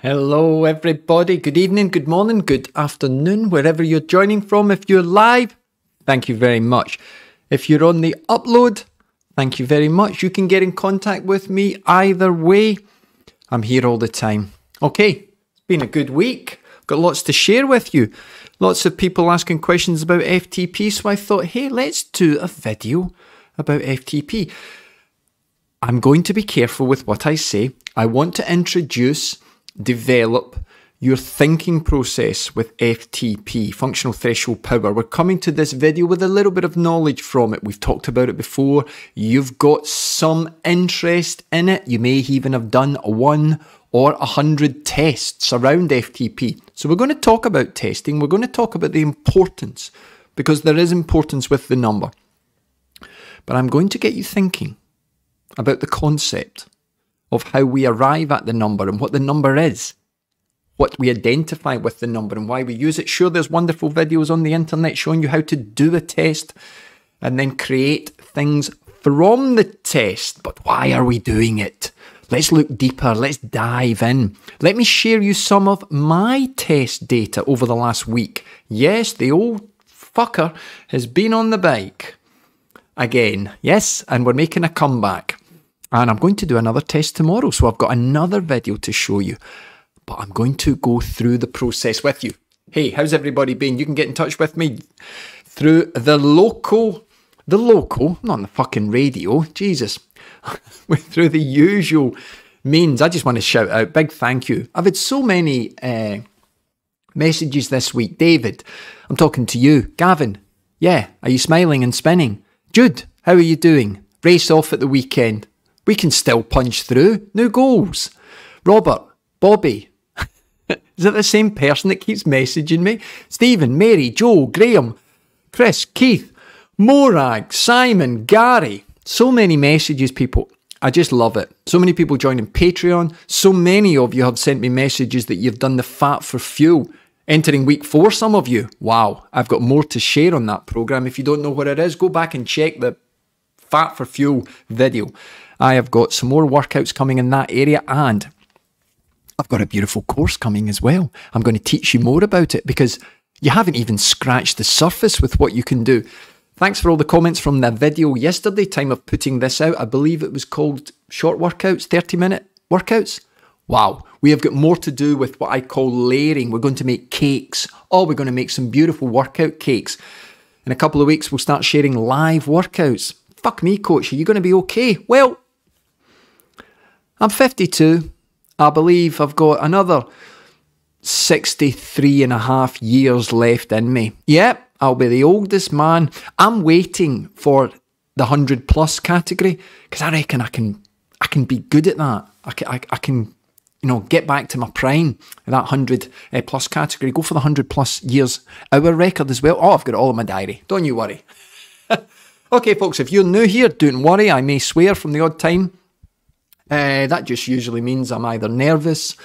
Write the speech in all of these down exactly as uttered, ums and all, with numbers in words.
Hello everybody, good evening, good morning, good afternoon, wherever you're joining from. If you're live, thank you very much. If you're on the upload, thank you very much. You can get in contact with me either way. I'm here all the time. Okay, it's been a good week. Got lots to share with you. Lots of people asking questions about F T P, so I thought, hey, let's do a video about F T P. I'm going to be careful with what I say. I want to introduce... develop your thinking process with F T P, Functional Threshold Power. We're coming to this video with a little bit of knowledge from it. We've talked about it before. You've got some interest in it. You may even have done one or a hundred tests around F T P. So we're going to talk about testing. We're going to talk about the importance, because there is importance with the number. But I'm going to get you thinking about the concept of how we arrive at the number and what the number is, what we identify with the number and why we use it. Sure, there's wonderful videos on the internet showing you how to do a test and then create things from the test. But why are we doing it? Let's look deeper. Let's dive in. Let me share you some of my test data over the last week. Yes, the old fucker has been on the bike again. Yes, and we're making a comeback. And I'm going to do another test tomorrow, so I've got another video to show you. But I'm going to go through the process with you. Hey, how's everybody been? You can get in touch with me through the local, the local, not on the fucking radio, Jesus. Through the usual means. I just want to shout out, big thank you. I've had so many uh, messages this week. David, I'm talking to you. Gavin, yeah, are you smiling and spinning? Jude, how are you doing? Race off at the weekend. We can still punch through. New goals. Robert, Bobby. Is it the same person that keeps messaging me? Stephen, Mary, Joe, Graham, Chris, Keith, Morag, Simon, Gary. So many messages, people. I just love it. So many people joining Patreon. So many of you have sent me messages that you've done the fat for fuel. Entering week four, some of you. Wow, I've got more to share on that program. If you don't know what it is, go back and check the Fat for Fuel video. I have got some more workouts coming in that area, and I've got a beautiful course coming as well. I'm going to teach you more about it, because you haven't even scratched the surface with what you can do. Thanks for all the comments from the video yesterday, time of putting this out. I believe it was called short workouts, thirty minute workouts. Wow, we have got more to do with what I call layering. We're going to make cakes. Oh, we're going to make some beautiful workout cakes. In a couple of weeks, we'll start sharing live workouts. Fuck me, coach, are you going to be okay? Well, I'm fifty-two. I believe I've got another sixty-three and a half years left in me. Yep, I'll be the oldest man. I'm waiting for the one hundred plus category, because I reckon I can I can be good at that. I can, I, I can you know, get back to my prime in that one hundred plus category. Go for the one hundred plus years hour record as well. Oh, I've got it all in my diary. Don't you worry. Okay, folks, if you're new here, don't worry. I may swear from the odd time. Uh, that just usually means I'm either nervous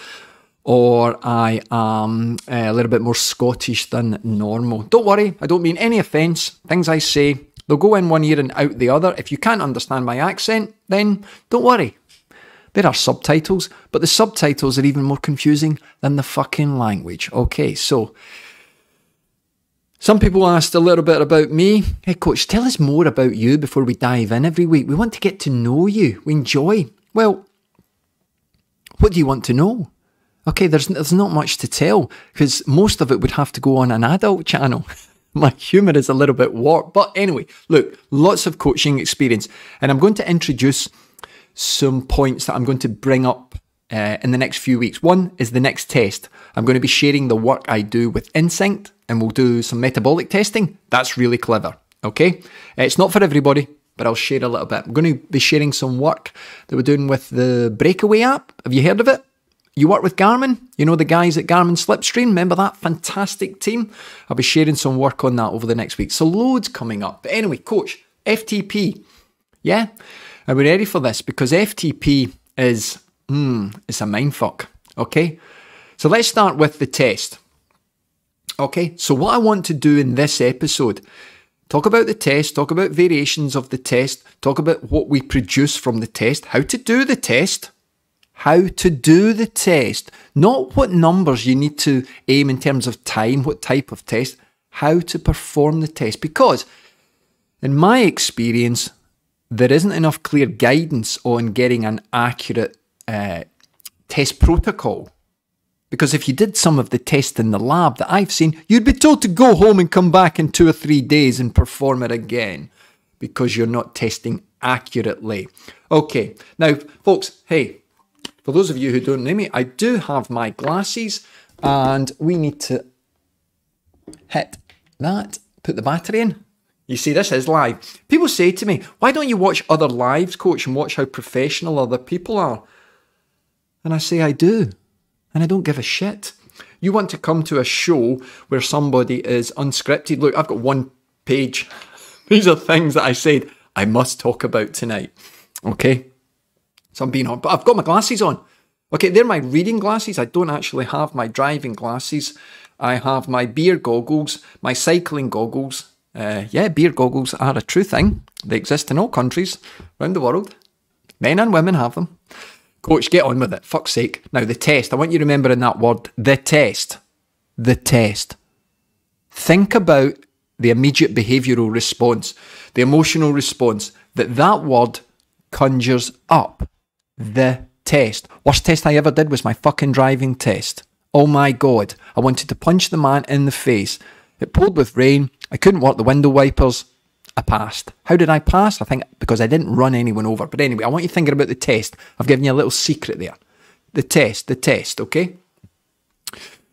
or I am a little bit more Scottish than normal. Don't worry, I don't mean any offence. Things I say, they'll go in one ear and out the other. If you can't understand my accent, then don't worry. There are subtitles, but the subtitles are even more confusing than the fucking language. Okay, so... some people asked a little bit about me. Hey, coach, tell us more about you before we dive in every week. We want to get to know you. We enjoy. Well, what do you want to know? Okay, there's, there's not much to tell, because most of it would have to go on an adult channel. My humour is a little bit warped. But anyway, look, lots of coaching experience. And I'm going to introduce some points that I'm going to bring up uh, in the next few weeks. One is the next test. I'm going to be sharing the work I do with InSync, and we'll do some metabolic testing. That's really clever, okay? It's not for everybody, but I'll share a little bit. I'm going to be sharing some work that we're doing with the Breakaway app. Have you heard of it? You work with Garmin? You know the guys at Garmin Slipstream? Remember that fantastic team? I'll be sharing some work on that over the next week. So loads coming up. But anyway, coach, F T P. Yeah? Are we ready for this? Because F T P is, hmm, it's a mindfuck, okay? So let's start with the test. Okay, so what I want to do in this episode, talk about the test, talk about variations of the test, talk about what we produce from the test, how to do the test, how to do the test, not what numbers you need to aim in terms of time, what type of test, how to perform the test. Because in my experience, there isn't enough clear guidance on getting an accurate uh, test protocol. Because if you did some of the tests in the lab that I've seen, you'd be told to go home and come back in two or three days and perform it again, because you're not testing accurately. Okay, now folks, hey, for those of you who don't know me, I do have my glasses, and we need to hit that, put the battery in. You see, this is live. People say to me, why don't you watch other lives, coach, and watch how professional other people are? And I say, I do, and I don't give a shit. You want to come to a show where somebody is unscripted. Look, I've got one page. These are things that I said I must talk about tonight, okay? So I'm being on, but I've got my glasses on. Okay, they're my reading glasses. I don't actually have my driving glasses. I have my beer goggles, my cycling goggles. Uh, yeah, beer goggles are a true thing. They exist in all countries around the world. Men and women have them. Coach, get on with it, fuck's sake. Now, the test. I want you remembering that word, the test. The test. Think about the immediate behavioural response, the emotional response that that word conjures up. The test. Worst test I ever did was my fucking driving test. Oh my God. I wanted to punch the man in the face. It poured with rain. I couldn't work the window wipers. I passed. How did I pass? I think because I didn't run anyone over. But anyway, I want you thinking about the test. I've given you a little secret there. The test, the test, okay?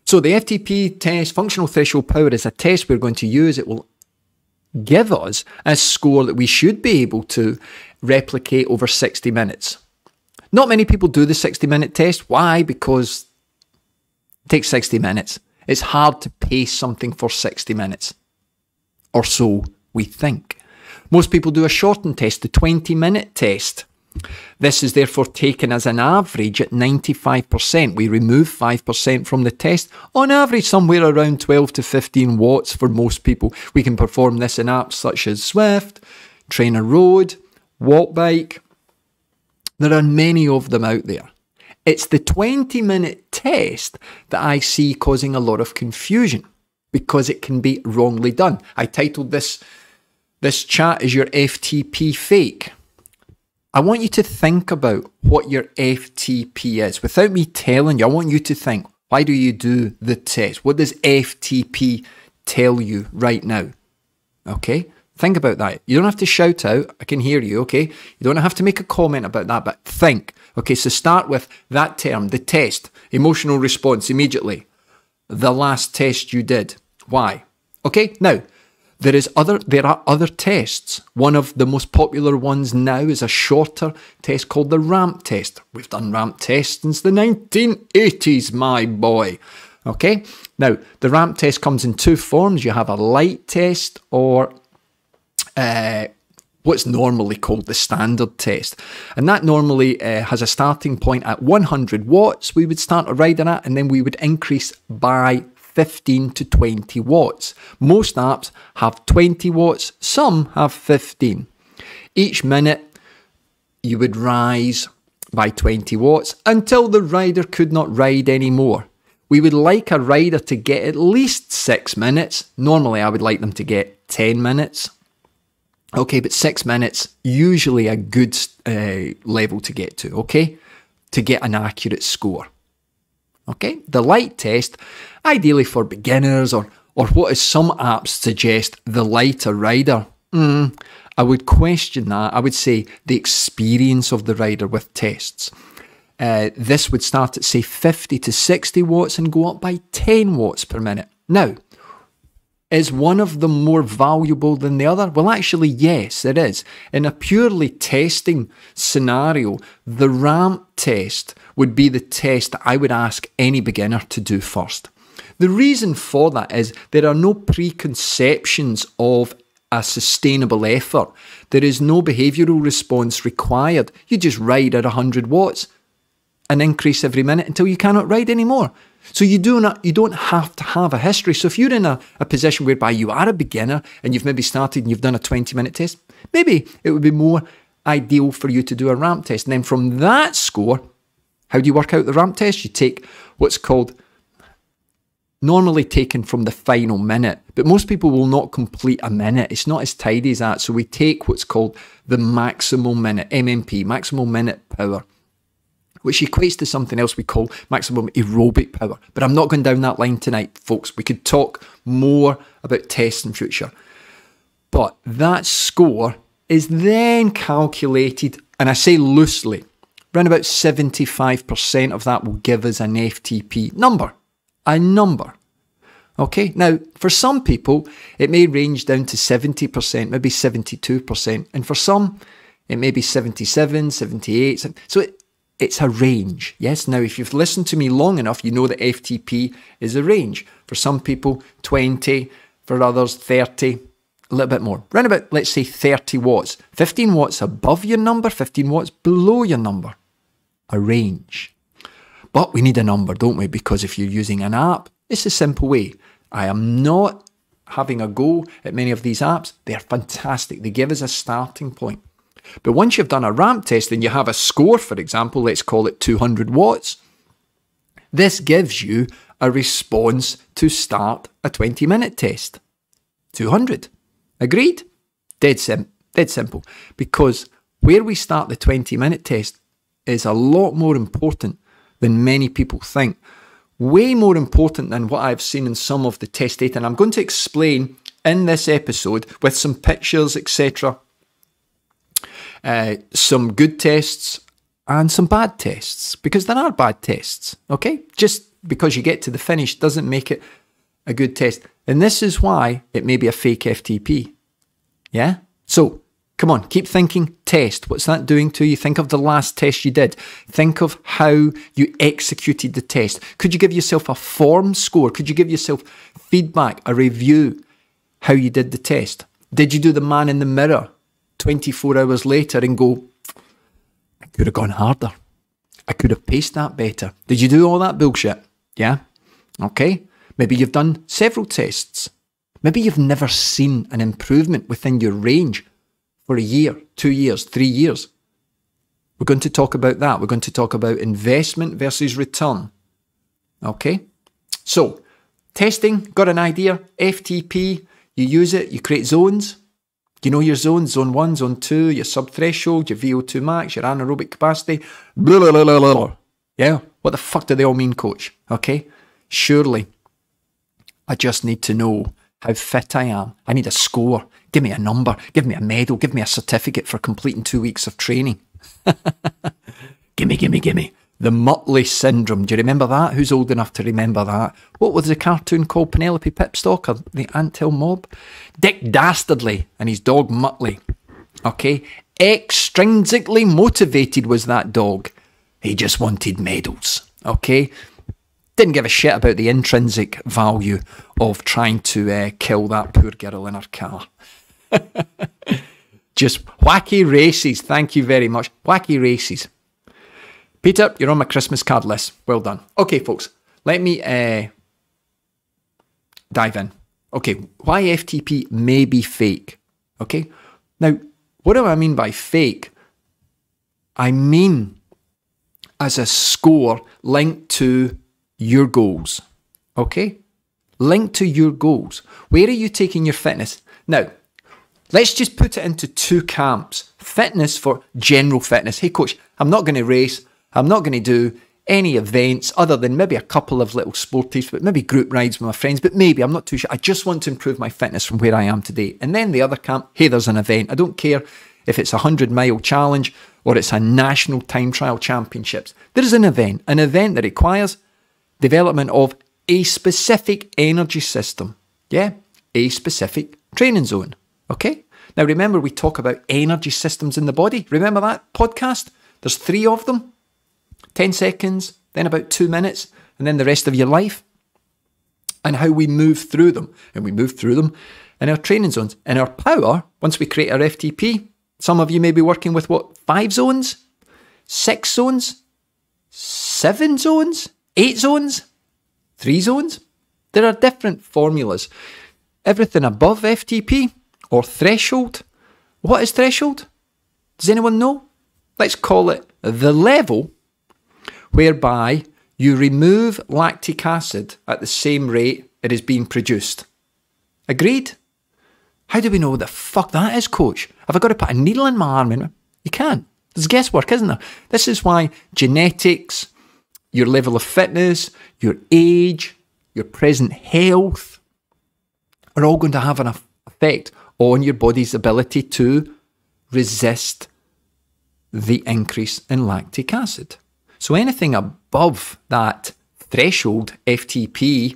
So the F T P test, functional threshold power, is a test we're going to use. It will give us a score that we should be able to replicate over sixty minutes. Not many people do the sixty minute test. Why? Because it takes sixty minutes. It's hard to pace something for sixty minutes. Or so we think. Most people do a shortened test, the twenty minute test. This is therefore taken as an average at ninety-five percent. We remove five percent from the test. On average, somewhere around twelve to fifteen watts for most people. We can perform this in apps such as Zwift, Trainer Road, Wattbike. There are many of them out there. It's the twenty minute test that I see causing a lot of confusion because it can be wrongly done. I titled this, this chat as your F T P fake. I want you to think about what your F T P is. Without me telling you, I want you to think, why do you do the test? What does F T P tell you right now? Okay, think about that. You don't have to shout out. I can hear you, okay? You don't have to make a comment about that, but think. Okay, so start with that term, the test, emotional response immediately. The last test you did. Why? Okay, now, There is other, there are other tests. One of the most popular ones now is a shorter test called the ramp test. We've done ramp tests since the nineteen eighties, my boy. Okay, now the ramp test comes in two forms. You have a light test or uh, what's normally called the standard test. And that normally uh, has a starting point at one hundred watts. We would start a rider at, and then we would increase by fifteen to twenty watts. Most apps have twenty watts, some have fifteen. Each minute you would rise by twenty watts until the rider could not ride anymore. We would like a rider to get at least six minutes. Normally I would like them to get ten minutes. Okay, but six minutes, usually a good uh, level to get to, okay? To get an accurate score. Okay, the light test, ideally for beginners or, or what is some apps suggest, the lighter rider. Mm, I would question that. I would say the experience of the rider with tests. Uh, this would start at, say, fifty to sixty watts and go up by ten watts per minute. Now, is one of them more valuable than the other? Well, actually, yes, it is. In a purely testing scenario, the ramp test would be the test that I would ask any beginner to do first. The reason for that is there are no preconceptions of a sustainable effort. There is no behavioural response required. You just ride at one hundred watts and increase every minute until you cannot ride anymore. So you do not, you don't have to have a history. So if you're in a, a position whereby you are a beginner and you've maybe started and you've done a twenty minute test, maybe it would be more ideal for you to do a ramp test. And then from that score, How do you work out the ramp test? You take what's called, normally taken from the final minute, but most people will not complete a minute. It's not as tidy as that. So we take what's called the maximum minute, M M P, maximum minute power, which equates to something else we call maximum aerobic power. But I'm not going down that line tonight, folks. We could talk more about tests in future. But that score is then calculated, and I say loosely, around about seventy-five percent of that will give us an F T P number. A number. Okay, now for some people it may range down to seventy percent, maybe seventy-two percent, and for some it may be seventy-seven, seventy-eight, so it, it's a range. Yes, now if you've listened to me long enough, you know that F T P is a range. For some people twenty, for others thirty, a little bit more. Round about, let's say thirty watts, fifteen watts above your number, fifteen watts below your number. A range. But we need a number, don't we? Because if you're using an app, it's a simple way. I am not having a go at many of these apps. They're fantastic. They give us a starting point. But once you've done a ramp test, then you have a score, for example, let's call it two hundred watts. This gives you a response to start a twenty minute test. two hundred. Agreed? Dead sim- dead simple. Because where we start the twenty minute test is a lot more important than many people think. Way more important than what I've seen in some of the test data, and I'm going to explain in this episode with some pictures, et cetera, uh, some good tests and some bad tests, because there are bad tests, okay? Just because you get to the finish doesn't make it a good test, and this is why it may be a fake F T P, yeah? So, come on, keep thinking test. What's that doing to you? Think of the last test you did. Think of how you executed the test. Could you give yourself a form score? Could you give yourself feedback, a review, how you did the test? Did you do the man in the mirror twenty-four hours later and go, I could have gone harder. I could have paced that better. Did you do all that bullshit? Yeah? Okay. Maybe you've done several tests. Maybe you've never seen an improvement within your range for a year, two years, three years. We're going to talk about that. We're going to talk about investment versus return. Okay? So, testing, got an idea. F T P, you use it, you create zones. You know your zones, zone one, zone two, your sub-threshold, your V O two max, your anaerobic capacity. Blah, blah, blah, blah, blah. Yeah? What the fuck do they all mean, coach? Okay? Surely, I just need to know how fit I am. I need a score. Give me a number. Give me a medal. Give me a certificate for completing two weeks of training. gimme, gimme, gimme. The Motley Syndrome. Do you remember that? Who's old enough to remember that? What was the cartoon called? Penelope Pipstock or the Ant Hill Mob? Dick Dastardly and his dog Motley. Okay. Extrinsically motivated was that dog. He just wanted medals. Okay. Didn't give a shit about the intrinsic value of trying to uh, kill that poor girl in her car. Just wacky races. Thank you very much. Wacky races. Peter, you're on my Christmas card list. Well done. Okay, folks, let me uh, dive in. Okay, why F T P may be fake. Okay, now, what do I mean by fake? I mean as a score linked to your goals, okay? Linked to your goals. Where are you taking your fitness? Now, let's just put it into two camps. Fitness for general fitness. Hey, coach, I'm not going to race. I'm not going to do any events other than maybe a couple of little sporties, but maybe group rides with my friends, but maybe, I'm not too sure. I just want to improve my fitness from where I am today. And then the other camp, hey, there's an event. I don't care if it's a hundred mile challenge or it's a national time trial championships. There is an event, an event that requires development of a specific energy system, yeah, a specific training zone, okay? Now, remember, we talk about energy systems in the body. Remember that podcast? There's three of them, ten seconds, then about two minutes, and then the rest of your life, and how we move through them, and we move through them in our training zones. And our power, once we create our F T P, some of you may be working with, what, five zones, six zones, seven zones, Eight zones, three zones. There are different formulas. Everything above F T P or threshold. What is threshold? Does anyone know? Let's call it the level whereby you remove lactic acid at the same rate it is being produced. Agreed? How do we know what the fuck that is, coach? Have I got to put a needle in my arm? In? You can't. There's guesswork, isn't there? This is why genetics, your level of fitness, your age, your present health are all going to have an effect on your body's ability to resist the increase in lactic acid. So anything above that threshold, F T P,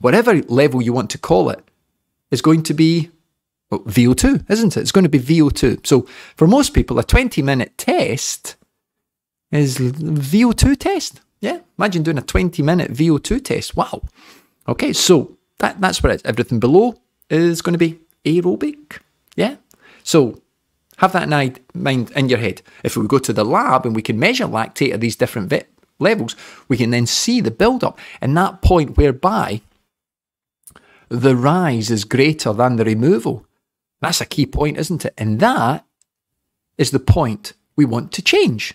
whatever level you want to call it, is going to be well, V O two, isn't it? It's going to be V O two. So for most people, a twenty minute test is V O two test. Yeah, imagine doing a twenty minute V O two test. Wow. Okay, so that, that's where it is. Everything below is going to be aerobic. Yeah. So have that in mind in your head. If we go to the lab and we can measure lactate at these different levels, we can then see the build-up and that point whereby the rise is greater than the removal. That's a key point, isn't it? And that is the point we want to change.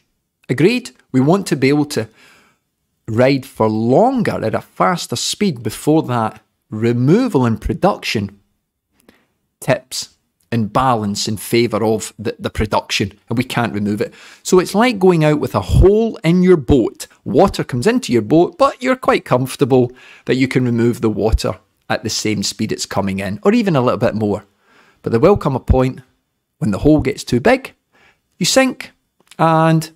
Agreed? We want to be able to ride for longer at a faster speed before that removal and production tips and balance in favour of the, the production, and we can't remove it. So it's like going out with a hole in your boat. Water comes into your boat, but you're quite comfortable that you can remove the water at the same speed it's coming in, or even a little bit more. But there will come a point when the hole gets too big, you sink, and,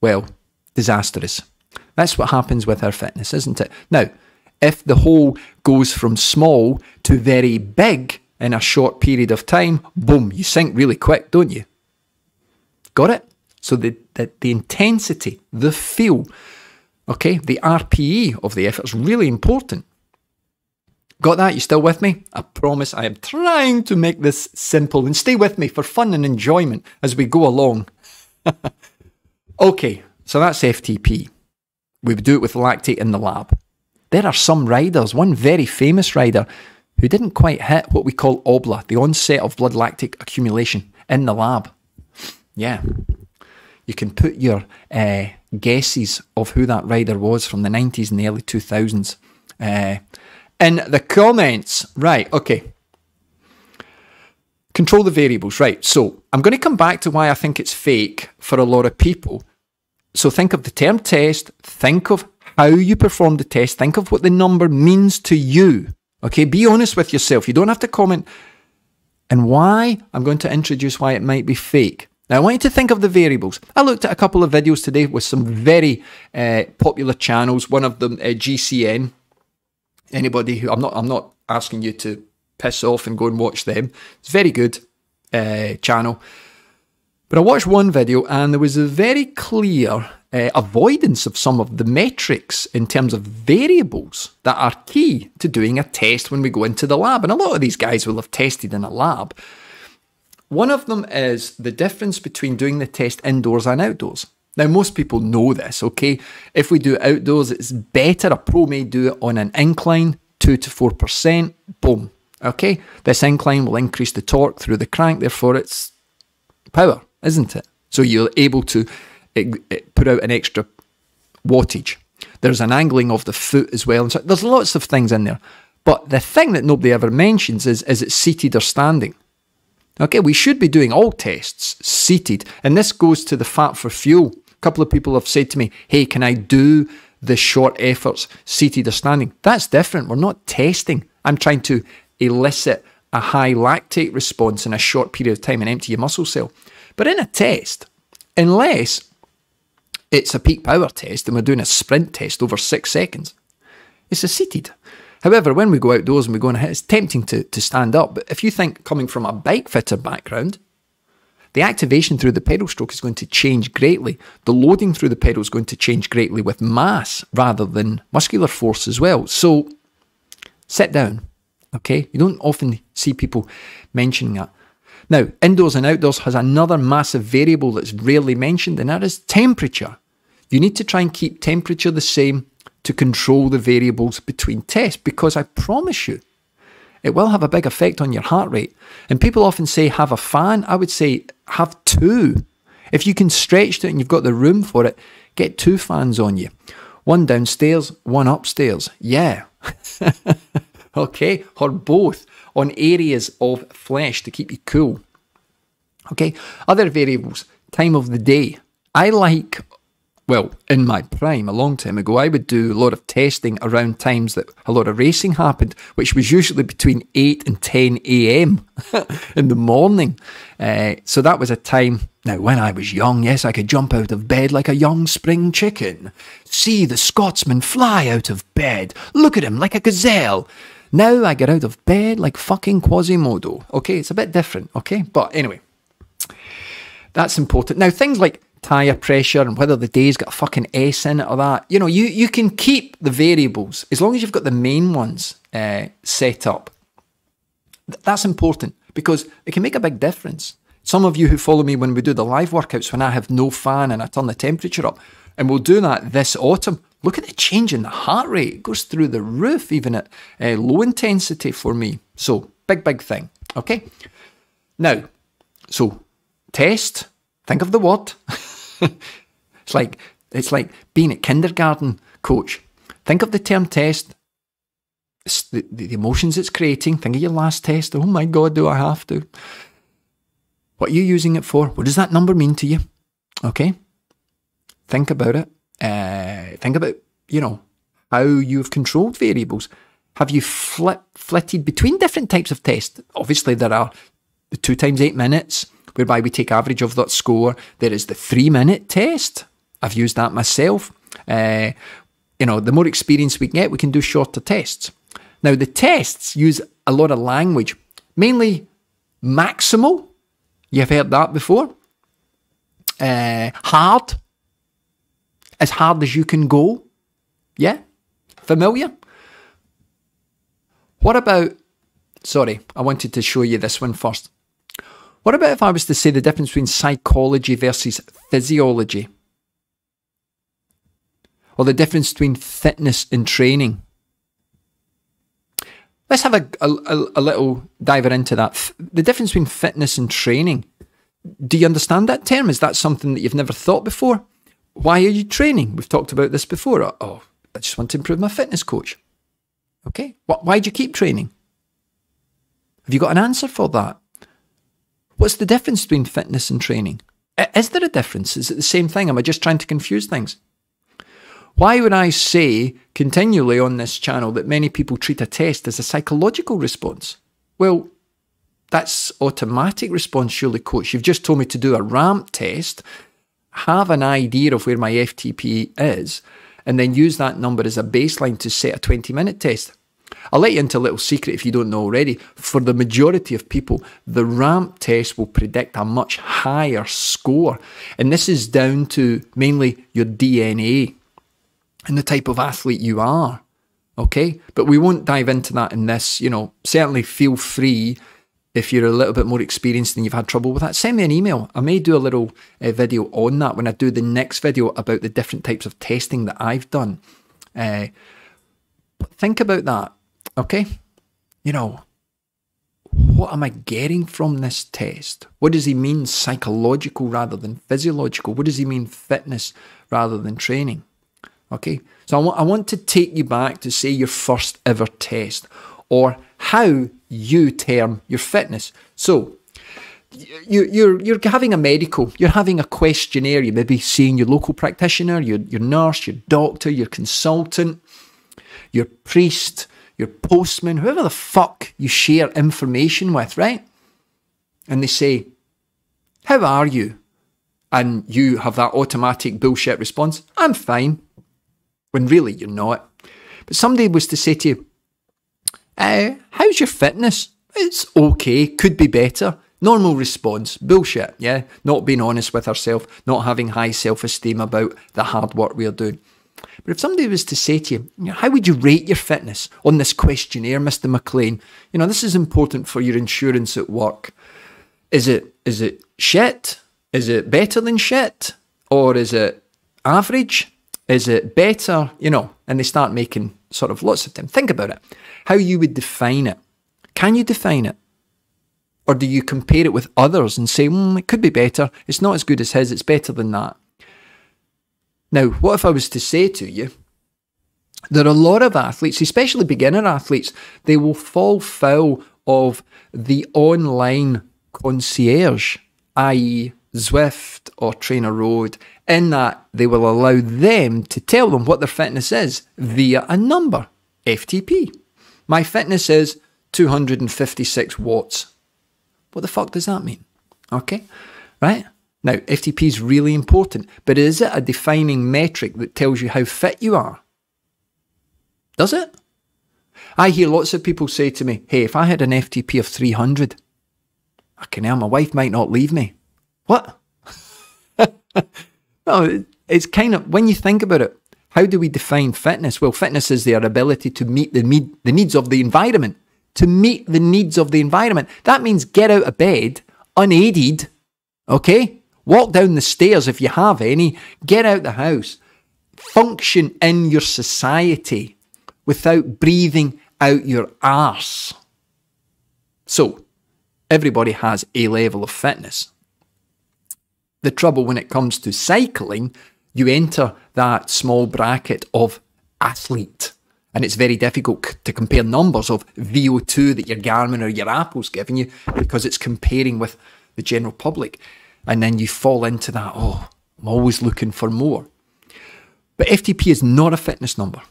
well, disastrous. That's what happens with our fitness, isn't it? Now, if the hole goes from small to very big in a short period of time, boom, you sink really quick, don't you? Got it? So the, the, the intensity, the feel, okay, the R P E of the effort is really important. Got that? You still with me? I promise I am trying to make this simple, and stay with me for fun and enjoyment as we go along. Okay, so that's F T P. We do it with lactate in the lab. There are some riders, one very famous rider, who didn't quite hit what we call O B L A, the onset of blood lactic accumulation in the lab. Yeah. You can put your uh, guesses of who that rider was from the nineties and the early two thousands uh, in the comments. Right, okay. Control the variables. Right, so I'm going to come back to why I think it's fake for a lot of people. So think of the term test, think of how you perform the test, think of what the number means to you. Okay, be honest with yourself. You don't have to comment. And why? I'm going to introduce why it might be fake. Now, I want you to think of the variables. I looked at a couple of videos today with some very uh, popular channels. One of them, uh, G C N. Anybody who I'm not, I'm not asking you to piss off and go and watch them. It's a very good uh, channel. But I watched one video and there was a very clear uh, avoidance of some of the metrics in terms of variables that are key to doing a test when we go into the lab. And a lot of these guys will have tested in a lab. One of them is the difference between doing the test indoors and outdoors. Now, most people know this, okay? If we do it outdoors, it's better. A pro may do it on an incline, two to four percent, boom, okay? This incline will increase the torque through the crank, therefore it's power, isn't it? So you're able to it, it put out an extra wattage. There's an angling of the foot as well. And so there's lots of things in there. But the thing that nobody ever mentions is, is it seated or standing? Okay, we should be doing all tests seated. And this goes to the fat for fuel. A couple of people have said to me, hey, can I do the short efforts seated or standing? That's different. We're not testing. I'm trying to elicit a high lactate response in a short period of time and empty your muscle cell. But in a test, unless it's a peak power test and we're doing a sprint test over six seconds, it's a seated. However, when we go outdoors and we go and hit, it's tempting to, to stand up. But if you think coming from a bike fitter background, the activation through the pedal stroke is going to change greatly. The loading through the pedal is going to change greatly with mass rather than muscular force as well. So sit down. Okay, you don't often see people mentioning that. Now, indoors and outdoors has another massive variable that's rarely mentioned, and that is temperature. You need to try and keep temperature the same to control the variables between tests, because I promise you, it will have a big effect on your heart rate. And people often say, have a fan. I would say, have two. If you can stretch it and you've got the room for it, get two fans on you. One downstairs, one upstairs. Yeah. Okay, or both on areas of flesh to keep you cool. Okay, other variables, time of the day. I like, well, in my prime, a long time ago, I would do a lot of testing around times that a lot of racing happened, which was usually between eight and ten A M in the morning. Uh, so that was a time, now when I was young, yes, I could jump out of bed like a young spring chicken. See the Scotsman fly out of bed. Look at him like a gazelle. Now I get out of bed like fucking Quasimodo. Okay, it's a bit different, okay? But anyway, that's important. Now, things like tyre pressure and whether the day's got a fucking S in it or that, you know, you, you can keep the variables as long as you've got the main ones uh, set up. Th that's important because it can make a big difference. Some of you who follow me when we do the live workouts, when I have no fan and I turn the temperature up, and we'll do that this autumn, look at the change in the heart rate. It goes through the roof, even at uh, low intensity for me. So big, big thing. Okay. Now, so test, think of the word. It's like, it's like being a kindergarten coach. Think of the term test, the, the emotions it's creating. Think of your last test. Oh my God, do I have to? What are you using it for? What does that number mean to you? Okay. Think about it. Uh, think about, you know, how you've controlled variables. Have you flip, flitted between different types of tests? Obviously, there are the two times eight minutes, whereby we take average of that score. There is the three-minute test. I've used that myself. Uh, you know, the more experience we get, we can do shorter tests. Now, the tests use a lot of language, mainly maximal. You've heard that before. Uh, hard. As hard as you can go. Yeah? Familiar? What about... Sorry, I wanted to show you this one first. What about if I was to say the difference between psychology versus physiology? Or the difference between fitness and training? Let's have a, a, a little diver into that. The difference between fitness and training. Do you understand that term? Is that something that you've never thought before? Why are you training? We've talked about this before. Oh, I just want to improve my fitness, coach. Okay. Why do you keep training? Have you got an answer for that? What's the difference between fitness and training? Is there a difference? Is it the same thing? Am I just trying to confuse things? Why would I say continually on this channel that many people treat a test as a psychological response? Well, that's automatic response, surely, coach. You've just told me to do a ramp test, have an idea of where my F T P is, and then use that number as a baseline to set a twenty-minute test. I'll let you into a little secret if you don't know already. For the majority of people, the ramp test will predict a much higher score. And this is down to mainly your D N A and the type of athlete you are. Okay? But we won't dive into that in this. You know, certainly feel free, if you're a little bit more experienced and you've had trouble with that, send me an email. I may do a little uh, video on that when I do the next video about the different types of testing that I've done. Uh, think about that, okay? You know, what am I getting from this test? What does he mean psychological rather than physiological? What does he mean fitness rather than training? Okay, so I, w I want to take you back to, say, your first ever test, or how you term your fitness. So you, you're, you're having a medical, you're having a questionnaire, you may be seeing your local practitioner, your, your nurse, your doctor, your consultant, your priest, your postman, whoever the fuck you share information with, right? And they say, how are you? And you have that automatic bullshit response, I'm fine, when really you're not. But somebody was to say to you, Uh, how's your fitness? It's okay, could be better. Normal response, bullshit, yeah? Not being honest with ourselves, not having high self-esteem about the hard work we are doing. But if somebody was to say to you, you know, how would you rate your fitness on this questionnaire, Mister McLean? You know, this is important for your insurance at work. Is it, is it shit? Is it better than shit? Or is it average? Is it better? You know, and they start making sort of lots of them. Think about it. How you would define it. Can you define it? Or do you compare it with others and say, mm, it could be better. It's not as good as his. It's better than that. Now, what if I was to say to you, There are a lot of athletes, especially beginner athletes, they will fall foul of the online concierge, that is. Zwift or Trainer Road, in that they will allow them to tell them what their fitness is via a number, F T P. My fitness is two hundred fifty-six watts. What the fuck does that mean? Okay, right? Now, F T P is really important, but is it a defining metric that tells you how fit you are? Does it? I hear lots of people say to me, hey, if I had an F T P of three hundred, I can hell, my wife might not leave me. What? No, it's kind of, when you think about it, how do we define fitness? Well, fitness is their ability to meet the, need, the needs of the environment. To meet the needs of the environment. That means get out of bed, unaided, okay? Walk down the stairs if you have any. Get out the house. Function in your society without breathing out your arse. So, everybody has a level of fitness. The trouble when it comes to cycling, you enter that small bracket of athlete. And it's very difficult to compare numbers of V O two that your Garmin or your Apple's giving you because it's comparing with the general public. And then you fall into that, oh, I'm always looking for more. But F T P is not a fitness number.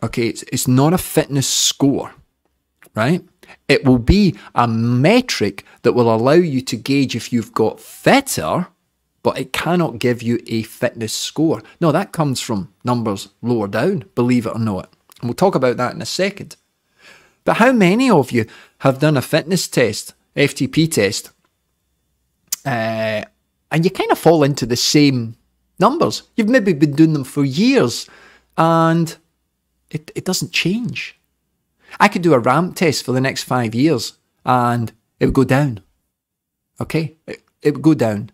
Okay, it's, it's not a fitness score, right? It will be a metric that will allow you to gauge if you've got fitter, but it cannot give you a fitness score. No, that comes from numbers lower down, believe it or not. And we'll talk about that in a second. But how many of you have done a fitness test, F T P test, uh, and you kind of fall into the same numbers? You've maybe been doing them for years, and it, it doesn't change. I could do a ramp test for the next five years, and it would go down. Okay? It, it would go down.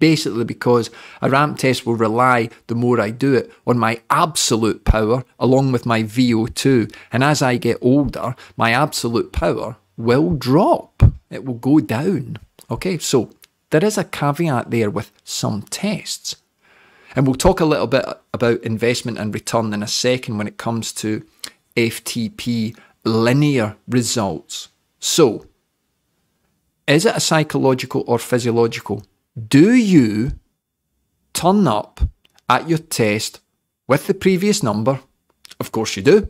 Basically because a ramp test will rely, the more I do it, on my absolute power along with my V O two. And as I get older, my absolute power will drop. It will go down. Okay, so there is a caveat there with some tests. And we'll talk a little bit about investment and return in a second when it comes to F T P linear results. So, is it a psychological or physiological? Do you turn up at your test with the previous number? Of course you do.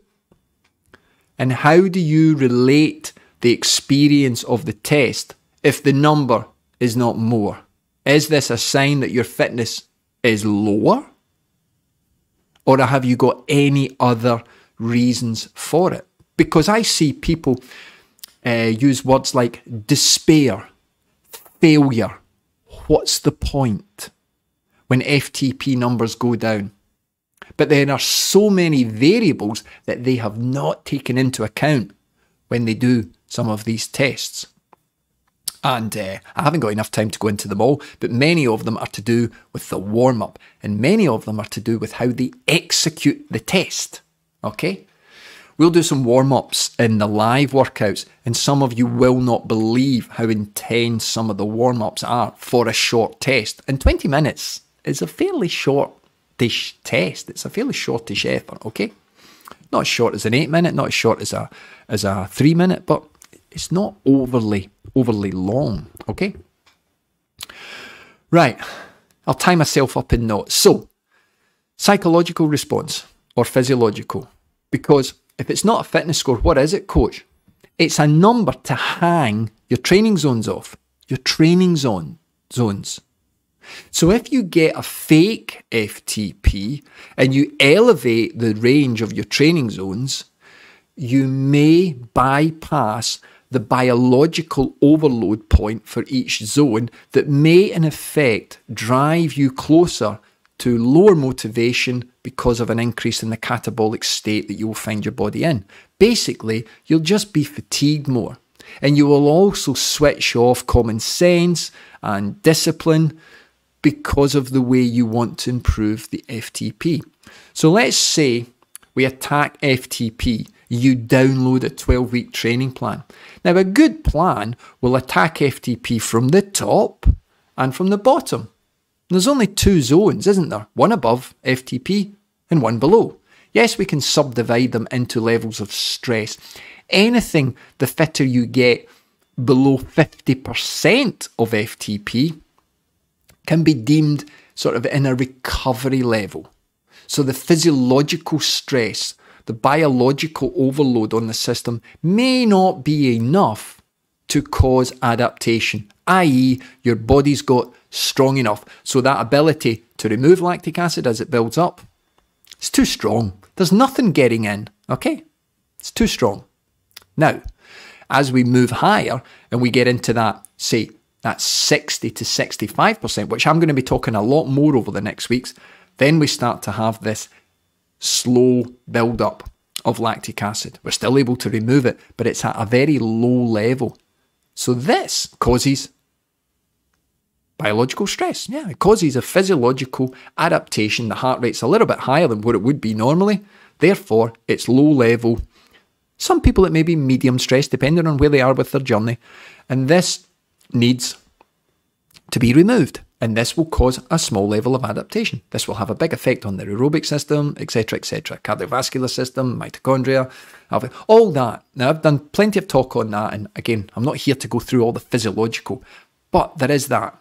And how do you relate the experience of the test if the number is not more? Is this a sign that your fitness is lower? Or have you got any other reasons for it? Because I see people uh, use words like despair, failure. What's the point when F T P numbers go down? But there are so many variables that they have not taken into account when they do some of these tests. And uh, I haven't got enough time to go into them all, but many of them are to do with the warm-up, and many of them are to do with how they execute the test, okay? We'll do some warm-ups in the live workouts, and some of you will not believe how intense some of the warm-ups are for a short test. And twenty minutes is a fairly shortish test. It's a fairly shortish effort, okay? Not as short as an eight minute, not as short as a as a three minute, but it's not overly, overly long, okay? Right, I'll tie myself up in knots. So, psychological response or physiological, because if it's not a fitness score, what is it, coach? It's a number to hang your training zones off. Your training zone zones. So if you get a fake F T P and you elevate the range of your training zones, you may bypass the biological overload point for each zone that may, in effect, drive you closer to lower motivation because of an increase in the catabolic state that you will find your body in. Basically, you'll just be fatigued more. And you will also switch off common sense and discipline because of the way you want to improve the F T P. So let's say we attack F T P. You download a twelve week training plan. Now, a good plan will attack F T P from the top and from the bottom. There's only two zones, isn't there? One above F T P and one below. Yes, we can subdivide them into levels of stress. Anything the fitter you get below fifty percent of F T P can be deemed sort of in a recovery level. So the physiological stress, the biological overload on the system may not be enough to cause adaptation, that is your body's got strong enough. So that ability to remove lactic acid as it builds up, it's too strong. There's nothing getting in, okay? It's too strong. Now, as we move higher and we get into that, say, that sixty to sixty-five percent, which I'm going to be talking a lot more over the next weeks, then we start to have this slow build-up of lactic acid. We're still able to remove it, but it's at a very low level. So this causes biological stress. Yeah, it causes a physiological adaptation. The heart rate's a little bit higher than what it would be normally. Therefore, it's low level. Some people, it may be medium stress, depending on where they are with their journey. And this needs to be removed. And this will cause a small level of adaptation. This will have a big effect on the aerobic system, et cetera, et cetera, cardiovascular system, mitochondria, alpha, all that. Now, I've done plenty of talk on that, and again, I'm not here to go through all the physiological, but there is that.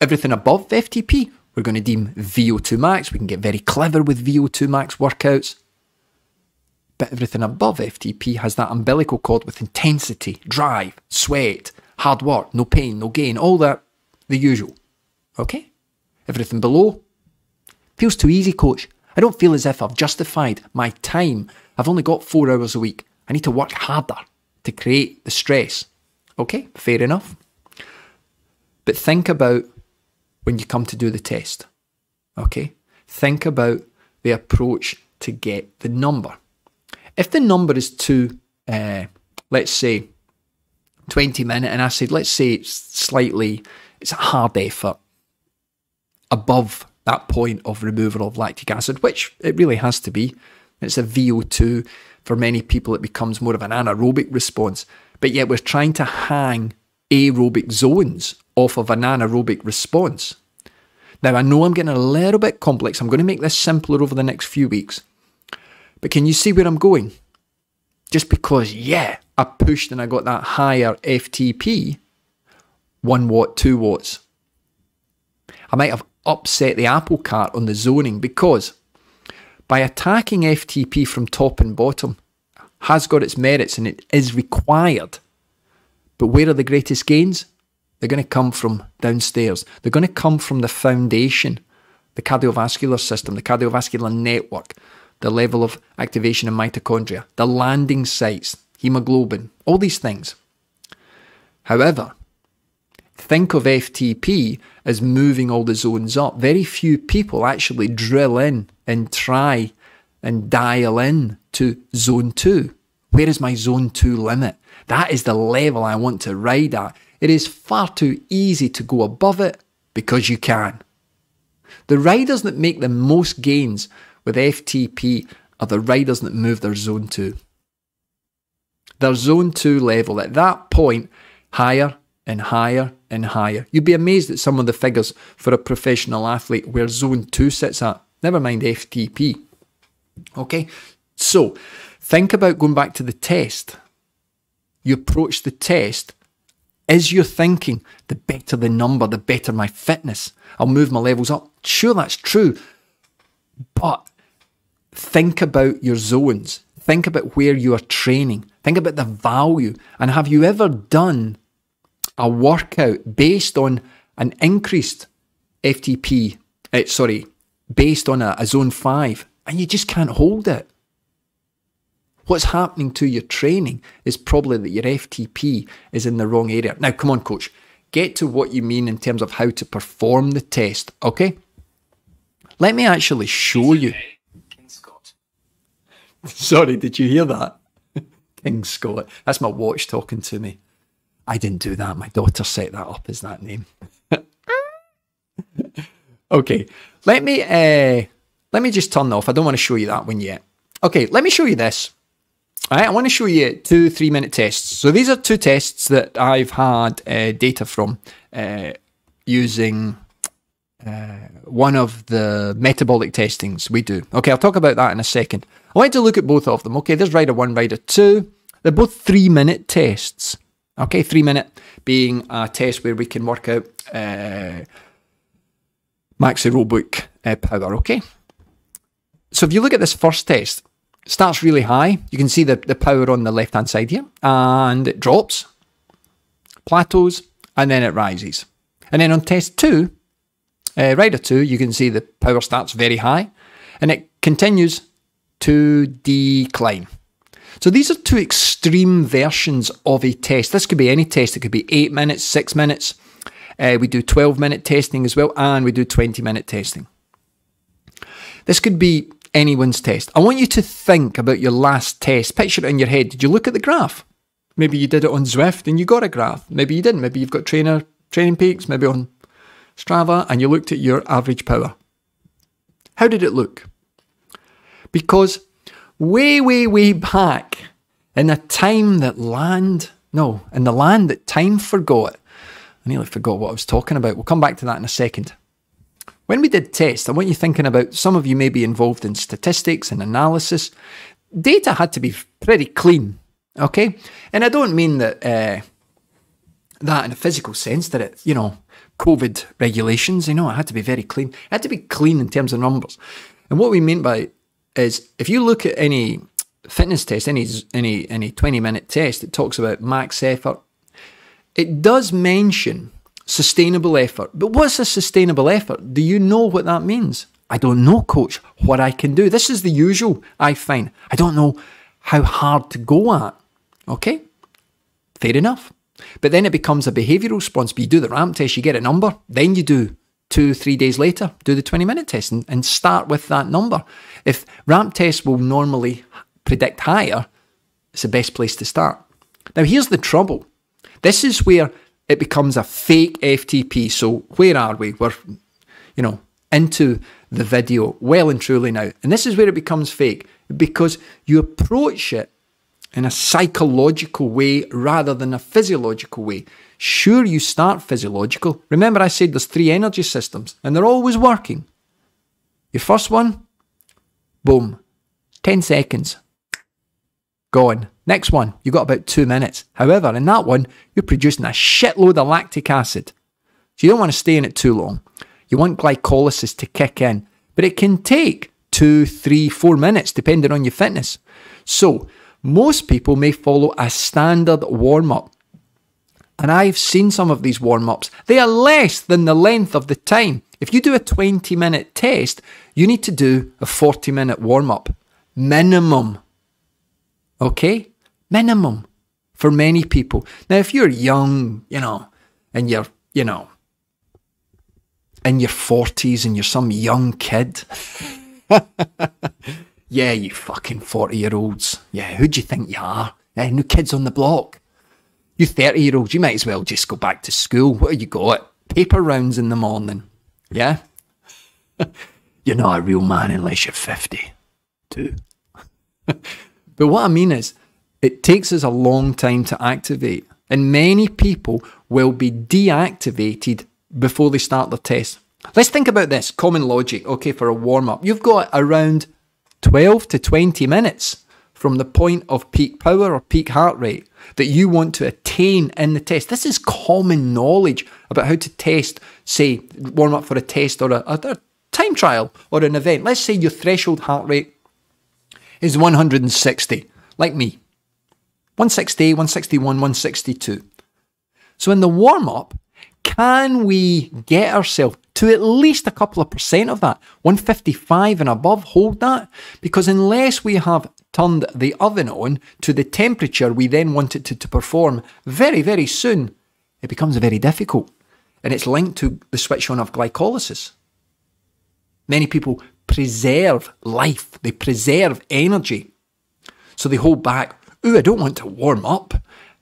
Everything above F T P, we're going to deem V O two max. We can get very clever with V O two max workouts. But everything above F T P has that umbilical cord with intensity, drive, sweat, hard work, no pain, no gain, all that, the usual. Okay, everything below feels too easy, coach. I don't feel as if I've justified my time. I've only got four hours a week. I need to work harder to create the stress. Okay, fair enough. But think about when you come to do the test. Okay, think about the approach to get the number. If the number is too, uh, let's say, twenty minute, and I said, let's say it's slightly, it's a hard effort above that point of removal of lactic acid, which it really has to be. It's a V O two. For many people, it becomes more of an anaerobic response, but yet we're trying to hang aerobic zones off of an anaerobic response. Now, I know I'm getting a little bit complex. I'm going to make this simpler over the next few weeks, but can you see where I'm going? Just because, yeah, I pushed and I got that higher F T P, one watt, two watts, I might have upset the apple cart on the zoning, because by attacking F T P from top and bottom has got its merits and it is required. But where are the greatest gains? They're going to come from downstairs. They're going to come from the foundation, the cardiovascular system, the cardiovascular network, the level of activation in mitochondria, the landing sites, hemoglobin, all these things. However, think of F T P as moving all the zones up. Very few people actually drill in and try and dial in to zone two. Where is my zone two limit? That is the level I want to ride at. It is far too easy to go above it because you can. The riders that make the most gains with F T P are the riders that move their zone two. Their zone two level at that point, higher and higher and higher. You'd be amazed at some of the figures for a professional athlete where zone two sits at, never mind F T P. Okay, so think about going back to the test. You approach the test, is your thinking, the better the number, the better my fitness, I'll move my levels up. Sure, that's true, but think about your zones. Think about where you are training. Think about the value. And have you ever done a workout based on an increased F T P, uh, sorry, based on a, a zone five, and you just can't hold it? What's happening to your training is probably that your F T P is in the wrong area. Now, come on, coach, get to what you mean in terms of how to perform the test, okay? Let me actually show you. King Scott. Sorry, did you hear that? King Scott. That's my watch talking to me. I didn't do that. My daughter set that up as that name. Okay, let me uh, let me just turn that off. I don't want to show you that one yet. Okay, let me show you this. All right, I want to show you two three-minute tests. So these are two tests that I've had uh, data from uh, using uh, one of the metabolic testings we do. Okay, I'll talk about that in a second. I want to look at both of them. Okay, there's rider one, rider two. They're both three-minute tests. Okay, three-minute being a test where we can work out uh, max aerobic uh, power, okay? So if you look at this first test, it starts really high. You can see the, the power on the left-hand side here, and it drops, plateaus, and then it rises. And then on test two, uh, rider two, you can see the power starts very high, and it continues to decline. So these are two extreme versions of a test. This could be any test. It could be eight minutes, six minutes. Uh, we do twelve-minute testing as well, and we do twenty-minute testing. This could be anyone's test. I want you to think about your last test. Picture it in your head. Did you look at the graph? Maybe you did it on Zwift and you got a graph. Maybe you didn't. Maybe you've got Trainer, TrainingPeaks, maybe on Strava, and you looked at your average power. How did it look? Because way, way, way back in a time that land, no, in the land that time forgot. I nearly forgot what I was talking about. We'll come back to that in a second. When we did tests, I want you thinking about, some of you may be involved in statistics and analysis. Data had to be pretty clean, okay? And I don't mean that uh, that in a physical sense, that it, you know, COVID regulations, you know, it had to be very clean. It had to be clean in terms of numbers. And what we mean by it is, if you look at any fitness test, any any any twenty-minute test, it talks about max effort. It does mention sustainable effort. But what's a sustainable effort? Do you know what that means? I don't know, coach, what I can do. This is the usual I find. I don't know how hard to go at. Okay, fair enough. But then it becomes a behavioural response. But you do the ramp test, you get a number, then you do two, three days later, do the twenty-minute test and, and start with that number. If ramp tests will normally predict higher, it's the best place to start. Now, here's the trouble. This is where it becomes a fake F T P. So where are we? We're, you know, into the video well and truly now. And this is where it becomes fake, because you approach it in a psychological way rather than a physiological way. Sure, you start physiological. Remember I said there's three energy systems and they're always working. Your first one, boom, ten seconds. Gone. Next one, you've got about two minutes. However, in that one, you're producing a shitload of lactic acid. So you don't want to stay in it too long. You want glycolysis to kick in. But it can take two, three, four minutes, depending on your fitness. So most people may follow a standard warm-up. And I've seen some of these warm-ups. They are less than the length of the time. If you do a twenty-minute test, you need to do a forty-minute warm-up. Minimum. Okay, minimum for many people. Now, if you're young, you know, and you're, you know, in your forties and you're some young kid, yeah, you fucking forty-year-olds. Yeah, who do you think you are? Yeah, new kids on the block. You thirty-year-olds, you might as well just go back to school. What have you got? Paper rounds in the morning. Yeah? You're not a real man unless you're fifty-two. But what I mean is, it takes us a long time to activate. And many people will be deactivated before they start their test. Let's think about this. Common logic, okay, for a warm-up. You've got around twelve to twenty minutes from the point of peak power or peak heart rate that you want to attain in the test. This is common knowledge about how to test, say, warm up for a test or a, a time trial or an event. Let's say your threshold heart rate is one hundred and sixty, like me. one sixty, one sixty-one, one sixty-two. So in the warm-up, can we get ourselves to at least a couple of percent of that? one fifty-five and above, hold that? Because unless we have turned the oven on to the temperature we then want it to, to perform very, very soon, it becomes very difficult. And it's linked to the switch on of glycolysis. Many people preserve life. They preserve energy. So they hold back. Ooh, I don't want to warm up.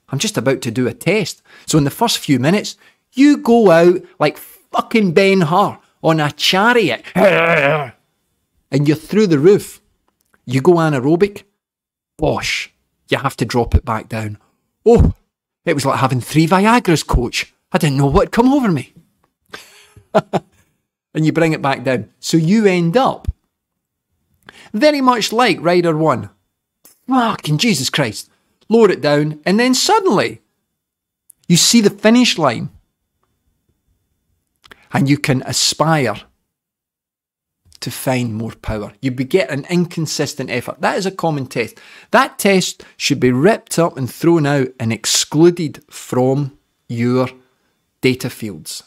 I'm just about to do a test. So in the first few minutes, you go out like fucking Ben-Hur on a chariot. And you're through the roof. You go anaerobic. Bosh. You have to drop it back down. Oh, it was like having three Viagras, coach. I didn't know what had come over me. and you bring it back down. So you end up very much like rider one. Fucking Jesus Christ. Lower it down, and then suddenly you see the finish line and you can aspire to find more power. You get an inconsistent effort. That is a common test. That test should be ripped up and thrown out and excluded from your data fields.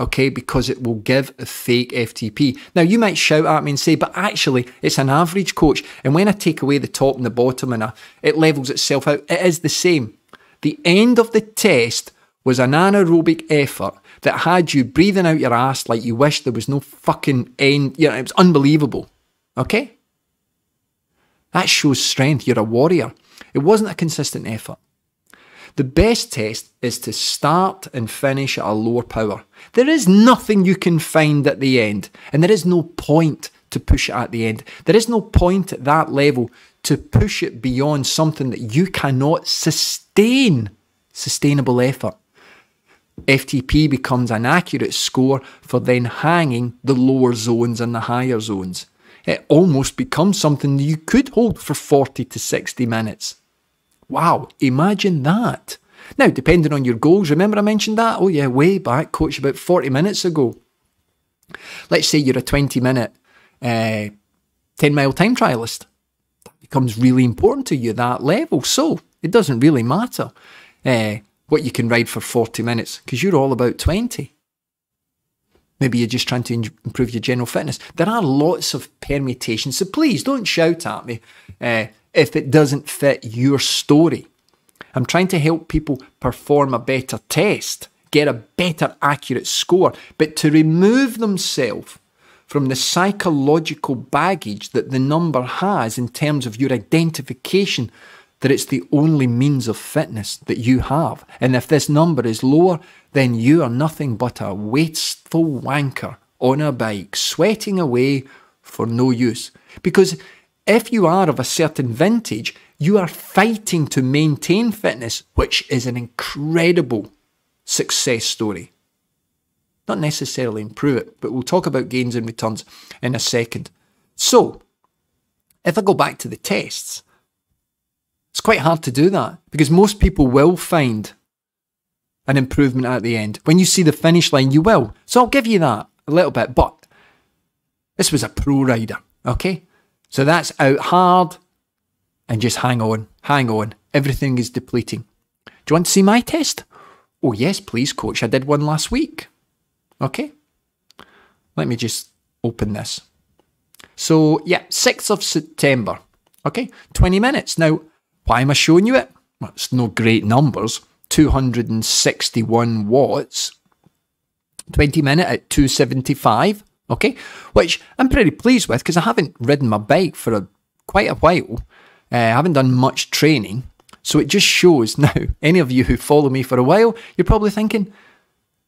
Okay, because it will give a fake F T P. Now, you might shout at me and say, but actually, it's an average coach. And when I take away the top and the bottom and I, it levels itself out, it is the same. The end of the test was an anaerobic effort that had you breathing out your ass like you wished there was no fucking end. You know, it was unbelievable. Okay? That shows strength. You're a warrior. It wasn't a consistent effort. The best test is to start and finish at a lower power. There is nothing you can find at the end, and there is no point to push it at the end. There is no point at that level to push it beyond something that you cannot sustain. Sustainable effort. F T P becomes an accurate score for then hanging the lower zones and the higher zones. It almost becomes something you could hold for forty to sixty minutes. Wow, imagine that. Now, depending on your goals, remember I mentioned that? Oh yeah, way back, coach, about forty minutes ago. Let's say you're a twenty minute, uh, ten mile time trialist. That becomes really important to you, that level. So it doesn't really matter uh, what you can ride for forty minutes, because you're all about twenty. Maybe you're just trying to improve your general fitness. There are lots of permutations, so please don't shout at me uh, if it doesn't fit your story. I'm trying to help people perform a better test, get a better accurate score, but to remove themselves from the psychological baggage that the number has in terms of your identification that it's the only means of fitness that you have. And if this number is lower, then you are nothing but a wasteful wanker on a bike, sweating away for no use. Because if you are of a certain vintage, you are fighting to maintain fitness, which is an incredible success story. Not necessarily improve it, but we'll talk about gains and returns in a second. So, if I go back to the tests, it's quite hard to do that because most people will find an improvement at the end. When you see the finish line, you will. So I'll give you that a little bit, but this was a pro rider, okay? So that's out hard and just hang on, hang on. Everything is depleting. Do you want to see my test? Oh, yes, please, coach. I did one last week. Okay. Let me just open this. So, yeah, sixth of September. Okay, twenty minutes. Now, why am I showing you it? Well, it's no great numbers. two hundred sixty-one watts. twenty minute at two seventy-five. Okay, which I'm pretty pleased with because I haven't ridden my bike for a, quite a while. Uh, I haven't done much training. So it just shows now, any of you who follow me for a while, you're probably thinking,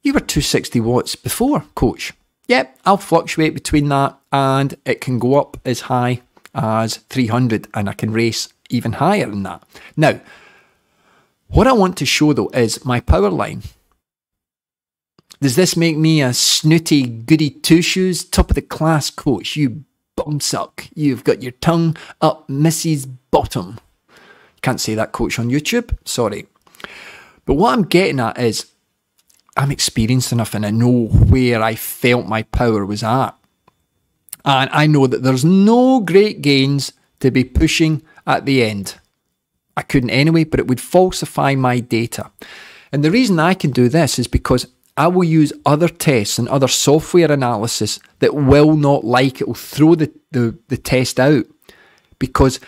you were two hundred sixty watts before, coach. Yep, I'll fluctuate between that and it can go up as high as three hundred and I can race even higher than that. Now, what I want to show though is my power line. Does this make me a snooty, goody two-shoes, top-of-the-class coach? You bumsuck. You've got your tongue up Missus Bottom. Can't say that, coach, on YouTube. Sorry. But what I'm getting at is I'm experienced enough and I know where I felt my power was at. And I know that there's no great gains to be pushing at the end. I couldn't anyway, but it would falsify my data. And the reason I can do this is because I will use other tests and other software analysis that will not like it, will throw the, the, the test out. Because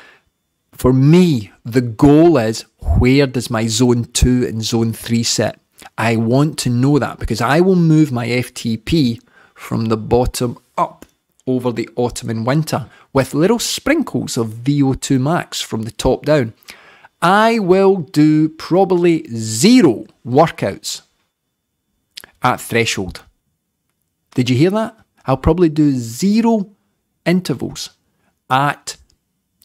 for me, the goal is where does my zone two and zone three sit? I want to know that because I will move my F T P from the bottom up over the autumn and winter with little sprinkles of V O two max from the top down. I will do probably zero workouts at threshold. Did you hear that? I'll probably do zero intervals at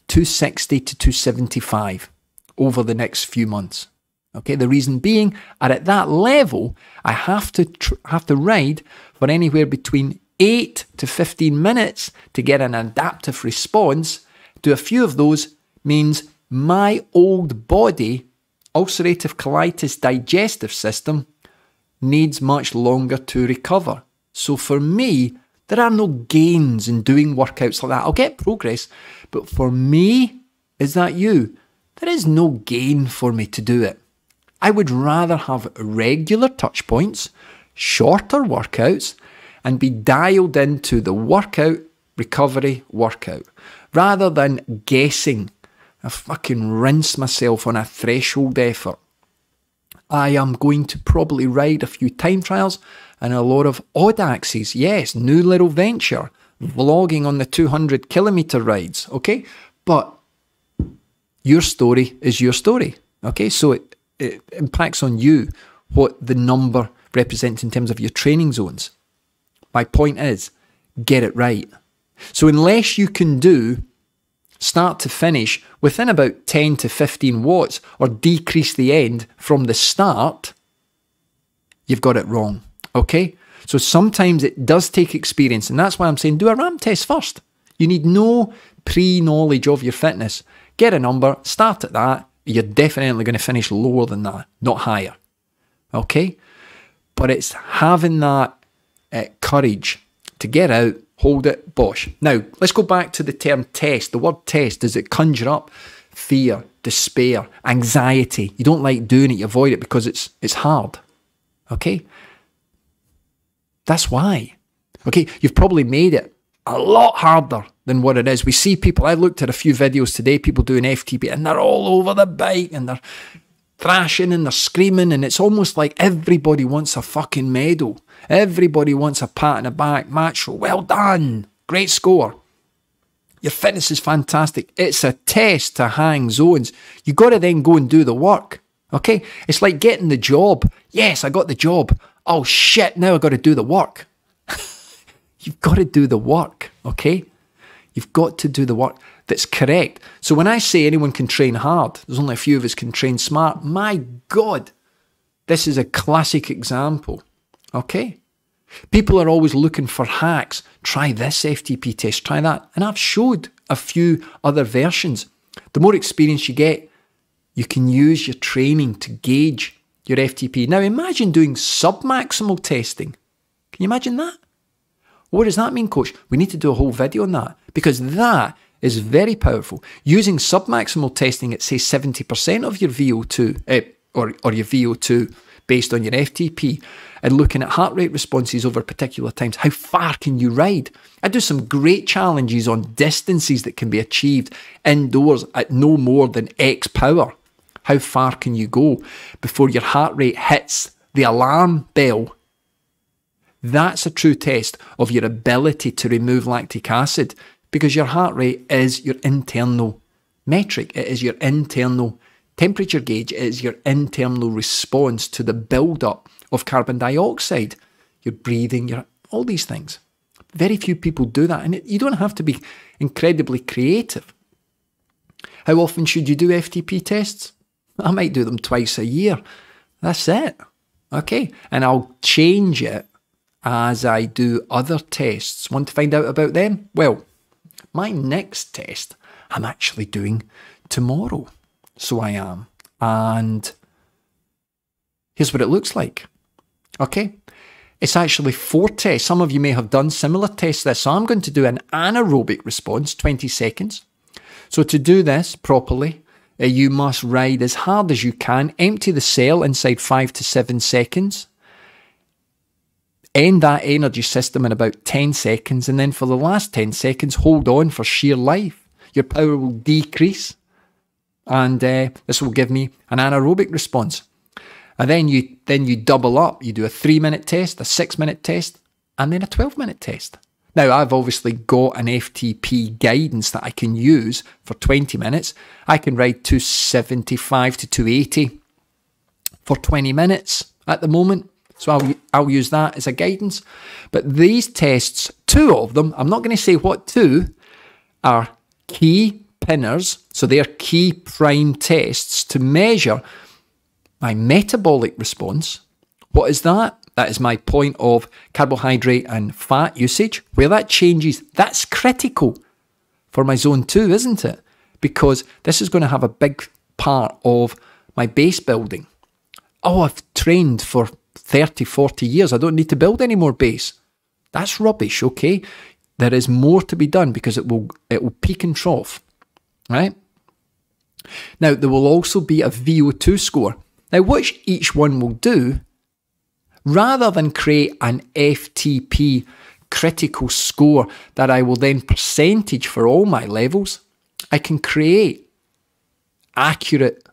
two sixty to two seventy-five over the next few months. Okay, the reason being, at that level, I have to tr have to ride for anywhere between eight to fifteen minutes to get an adaptive response to a few of those means my old body, ulcerative colitis digestive system, needs much longer to recover. So for me, there are no gains in doing workouts like that. I'll get progress, but for me, is that you? There is no gain for me to do it. I would rather have regular touch points, shorter workouts, and be dialed into the workout, recovery workout, rather than guessing. I fucking rinse myself on a threshold effort. I am going to probably ride a few time trials and a lot of odd axes. Yes, new little venture, vlogging on the two hundred kilometer rides, okay? But your story is your story, okay? So it, it impacts on you what the number represents in terms of your training zones. My point is, get it right. So unless you can do start to finish within about ten to fifteen watts or decrease the end from the start, you've got it wrong, okay? So sometimes it does take experience, and that's why I'm saying do a RAM test first. You need no pre-knowledge of your fitness. Get a number, start at that, you're definitely going to finish lower than that, not higher, okay? But it's having that uh, courage to get out, hold it, bosh. Now, let's go back to the term test. The word test, does it conjure up fear, despair, anxiety? You don't like doing it, you avoid it because it's it's hard, okay? That's why, okay? You've probably made it a lot harder than what it is. We see people, I looked at a few videos today, people doing F T P, and they're all over the bike, and they're thrashing, and they're screaming, and it's almost like everybody wants a fucking medal. Everybody wants a pat on the back, macho, well done, great score. Your fitness is fantastic. It's a test to hang zones. You've got to then go and do the work, okay? It's like getting the job. Yes, I got the job. Oh shit, now I've got to do the work. You've got to do the work, okay? You've got to do the work that's correct. So when I say anyone can train hard, there's only a few of us can train smart. My God, this is a classic example. Okay, people are always looking for hacks. Try this F T P test, try that. And I've showed a few other versions. The more experience you get, you can use your training to gauge your F T P. Now imagine doing sub-maximal testing. Can you imagine that? What does that mean, coach? We need to do a whole video on that because that is very powerful. Using sub-maximal testing at say seventy percent of your V O two eh, or, or your V O two based on your F T P and looking at heart rate responses over particular times. How far can you ride? I do some great challenges on distances that can be achieved indoors at no more than X power. How far can you go before your heart rate hits the alarm bell? That's a true test of your ability to remove lactic acid because your heart rate is your internal metric. It is your internal temperature gauge. It is your internal response to the buildup of carbon dioxide, your breathing, your all these things. Very few people do that, and it, you don't have to be incredibly creative. How often should you do F T P tests? I might do them twice a year. That's it. Okay, and I'll change it as I do other tests. Want to find out about them? Well, my next test I'm actually doing tomorrow. So I am. And here's what it looks like. Okay. It's actually four tests. Some of you may have done similar tests to this. So I'm going to do an anaerobic response, twenty seconds. So to do this properly, uh, you must ride as hard as you can, empty the cell inside five to seven seconds, end that energy system in about ten seconds, and then for the last ten seconds, hold on for sheer life. Your power will decrease. And uh, this will give me an anaerobic response. And then you then you double up. You do a three-minute test, a six-minute test, and then a twelve-minute test. Now, I've obviously got an F T P guidance that I can use for twenty minutes. I can ride two seventy-five to two eighty for twenty minutes at the moment. So I'll, I'll use that as a guidance. But these tests, two of them, I'm not going to say what two, are key pinners, so they are key prime tests to measure my metabolic response. What is that? That is my point of carbohydrate and fat usage. Where that changes, that's critical for my zone two, isn't it? Because this is going to have a big part of my base building. Oh, I've trained for thirty, forty years. I don't need to build any more base. That's rubbish, okay? There is more to be done because it will, it will peak and trough, right? Now, there will also be a V O two score. Now, what each one will do, rather than create an F T P critical score that I will then percentage for all my levels, I can create accurate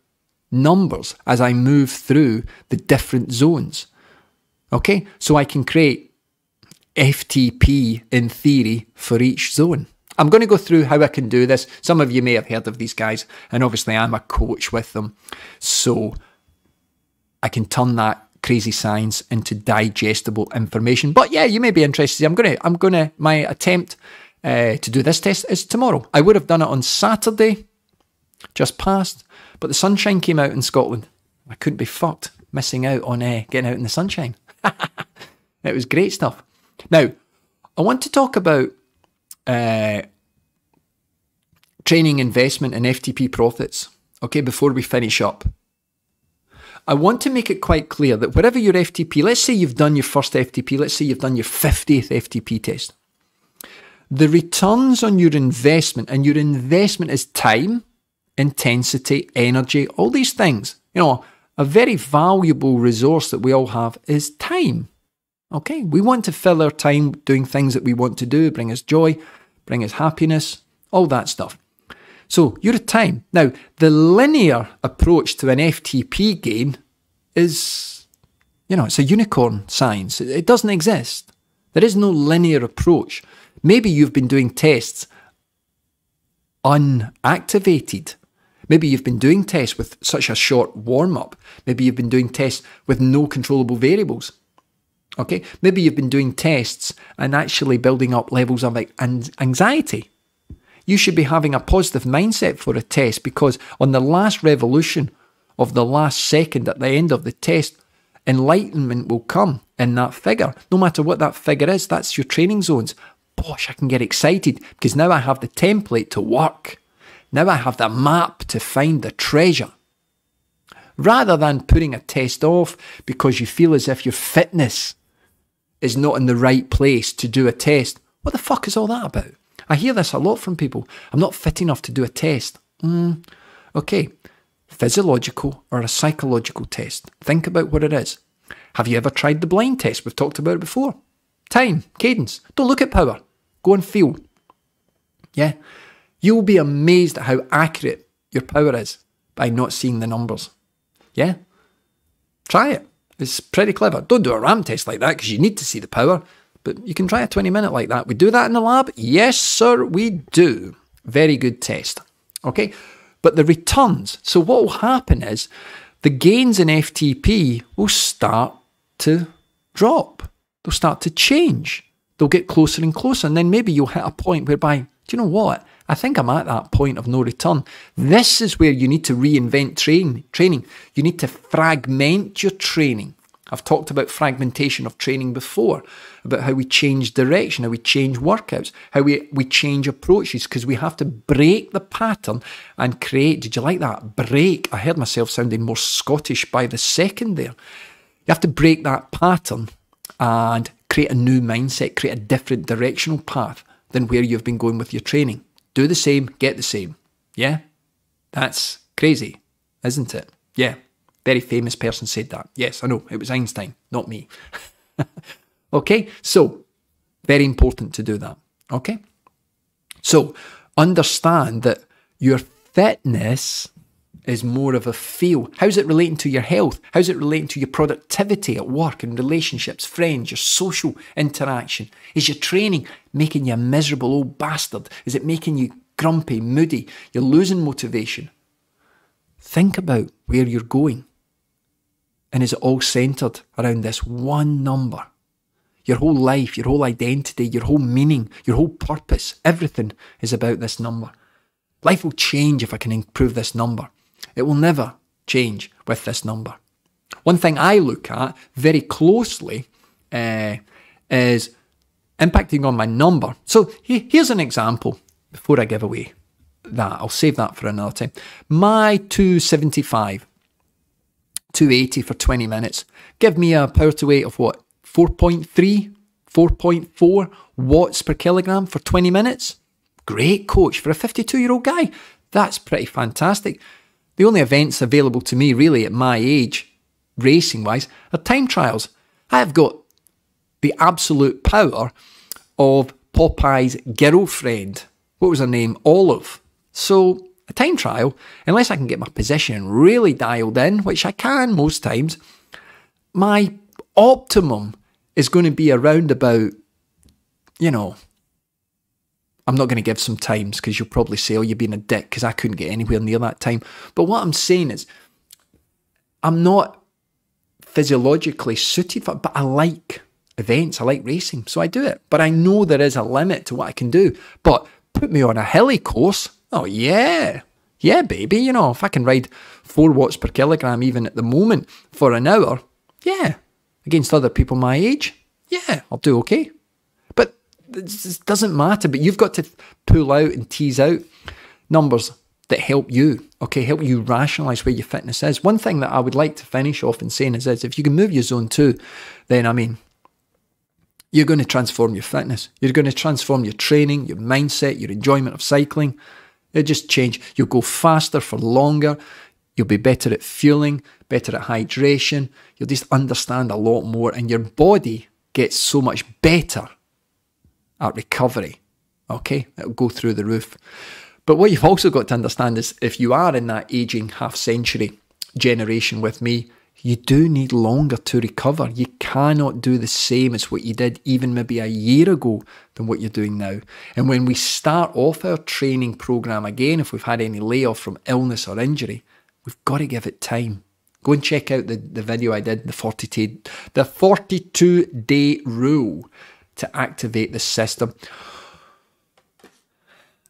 numbers as I move through the different zones. Okay, so I can create F T P in theory for each zone. I'm going to go through how I can do this. Some of you may have heard of these guys, and obviously I'm a coach with them, so I can turn that crazy science into digestible information. But yeah, you may be interested. I'm going to, I'm going to, my attempt uh, to do this test is tomorrow. I would have done it on Saturday, just past, but the sunshine came out in Scotland. I couldn't be fucked missing out on uh, getting out in the sunshine. It was great stuff. Now, I want to talk about uh, training investment and F T P profits, okay, before we finish up. I want to make it quite clear that whatever your F T P, let's say you've done your first F T P, let's say you've done your fiftieth F T P test. The returns on your investment, and your investment is time, intensity, energy, all these things. You know, a very valuable resource that we all have is time. Okay, we want to fill our time doing things that we want to do, bring us joy, bring us happiness, all that stuff. So your time. Now, the linear approach to an F T P gain is, you know, it's a unicorn science. It doesn't exist. There is no linear approach. Maybe you've been doing tests unactivated. Maybe you've been doing tests with such a short warm-up. Maybe you've been doing tests with no controllable variables. Okay? Maybe you've been doing tests and actually building up levels of anxiety. You should be having a positive mindset for a test, because on the last revolution of the last second at the end of the test, enlightenment will come in that figure. No matter what that figure is, that's your training zones. Bosh, I can get excited because now I have the template to work. Now I have the map to find the treasure. Rather than putting a test off because you feel as if your fitness is not in the right place to do a test. What the fuck is all that about? I hear this a lot from people. I'm not fit enough to do a test. Mm, okay, physiological or a psychological test. Think about what it is. Have you ever tried the blind test? We've talked about it before. Time, cadence. Don't look at power. Go and feel. Yeah. You'll be amazed at how accurate your power is by not seeing the numbers. Yeah. Try it. It's pretty clever. Don't do a RAM test like that because you need to see the power. But you can try a twenty minute like that. We do that in the lab? Yes, sir, we do. Very good test. Okay, but the returns. So what will happen is the gains in F T P will start to drop. They'll start to change. They'll get closer and closer. And then maybe you'll hit a point whereby, do you know what? I think I'm at that point of no return. This is where you need to reinvent train, training. You need to fragment your training. I've talked about fragmentation of training before, about how we change direction, how we change workouts, how we, we change approaches, because we have to break the pattern and create. Did you like that? Break. I heard myself sounding more Scottish by the second there. You have to break that pattern and create a new mindset, create a different directional path than where you've been going with your training. Do the same, get the same. Yeah? That's crazy, isn't it? Yeah. Very famous person said that. Yes, I know. It was Einstein, not me. Okay, so very important to do that. Okay, so understand that your fitness is more of a feel. How's it relating to your health? How's it relating to your productivity at work and relationships, friends, your social interaction? Is your training making you a miserable old bastard? Is it making you grumpy, moody? You're losing motivation. Think about where you're going. And is it all centred around this one number? Your whole life, your whole identity, your whole meaning, your whole purpose, everything is about this number. Life will change if I can improve this number. It will never change with this number. One thing I look at very closely uh, is impacting on my number. So he, here's an example before I give away that. I'll save that for another time. My two seventy-five, two eighty for twenty minutes. Give me a power to weight of what? four point three, four point four watts per kilogram for twenty minutes. Great coach for a fifty-two-year-old guy. That's pretty fantastic. The only events available to me really at my age, racing-wise, are time trials. I have got the absolute power of Popeye's girlfriend. What was her name? Olive. So a time trial, unless I can get my position really dialed in, which I can most times, my optimum is going to be around about, you know, I'm not going to give some times because you'll probably say, oh, you're being a dick because I couldn't get anywhere near that time. But what I'm saying is I'm not physiologically suited for it, but I like events, I like racing, so I do it. But I know there is a limit to what I can do. But put me on a hilly course. Oh, yeah. Yeah, baby. You know, if I can ride four watts per kilogram, even at the moment, for an hour, yeah. Against other people my age, yeah, I'll do okay. But it doesn't matter. But you've got to pull out and tease out numbers that help you, okay, help you rationalise where your fitness is. One thing that I would like to finish off in saying is this: if you can move your zone two, then, I mean, you're going to transform your fitness. You're going to transform your training, your mindset, your enjoyment of cycling. It'll just change. You'll go faster for longer. You'll be better at fueling, better at hydration. You'll just understand a lot more, and your body gets so much better at recovery. Okay? It'll go through the roof. But what you've also got to understand is if you are in that aging half-century generation with me, you do need longer to recover. You cannot do the same as what you did even maybe a year ago than what you're doing now. And when we start off our training program again, if we've had any layoff from illness or injury, we've got to give it time. Go and check out the, the video I did, the forty-two day rule to activate the system.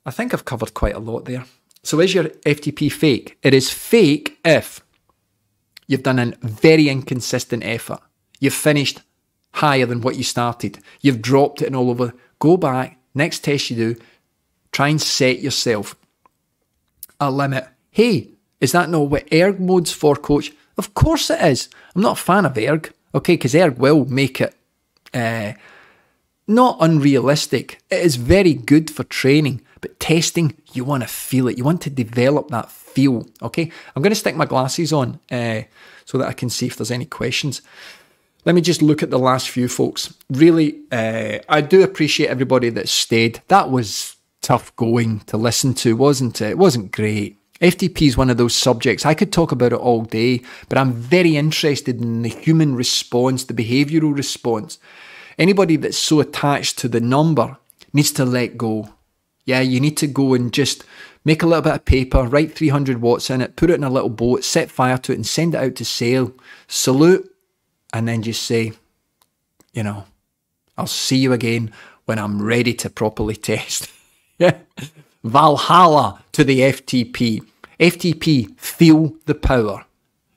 I think I've covered quite a lot there. So is your F T P fake? It is fake if you've done a very inconsistent effort. You've finished higher than what you started. You've dropped it and all over. Go back, next test you do, try and set yourself a limit. Hey, is that not what erg mode's for, coach? Of course it is. I'm not a fan of erg, okay, because erg will make it uh, not unrealistic. It is very good for training, but testing, you want to feel it. You want to develop that feel, okay? I'm going to stick my glasses on uh, so that I can see if there's any questions. Let me just look at the last few, folks. Really, uh, I do appreciate everybody that stayed. That was tough going to listen to, wasn't it? It wasn't great. F T P is one of those subjects. I could talk about it all day, but I'm very interested in the human response, the behavioural response. Anybody that's so attached to the number needs to let go. Yeah, you need to go and just make a little bit of paper, write three hundred watts in it, put it in a little boat, set fire to it and send it out to sail, salute, and then just say, you know, I'll see you again when I'm ready to properly test. Yeah. Valhalla to the F T P. F T P, feel the power,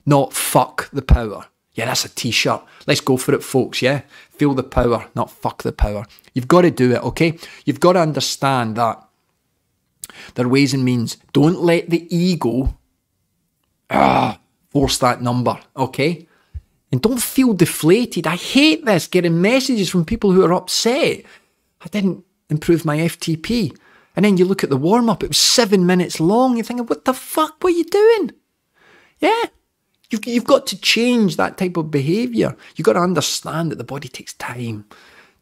not fuck the power. Yeah, that's a t-shirt. Let's go for it, folks, yeah? Feel the power, not fuck the power. You've got to do it, okay? You've got to understand that there are ways and means. Don't let the ego ah, force that number, okay? And don't feel deflated. I hate this, getting messages from people who are upset. I didn't improve my F T P. And then you look at the warm-up, it was seven minutes long. You're thinking, what the fuck were you doing? Yeah. You've, you've got to change that type of behaviour. You've got to understand that the body takes time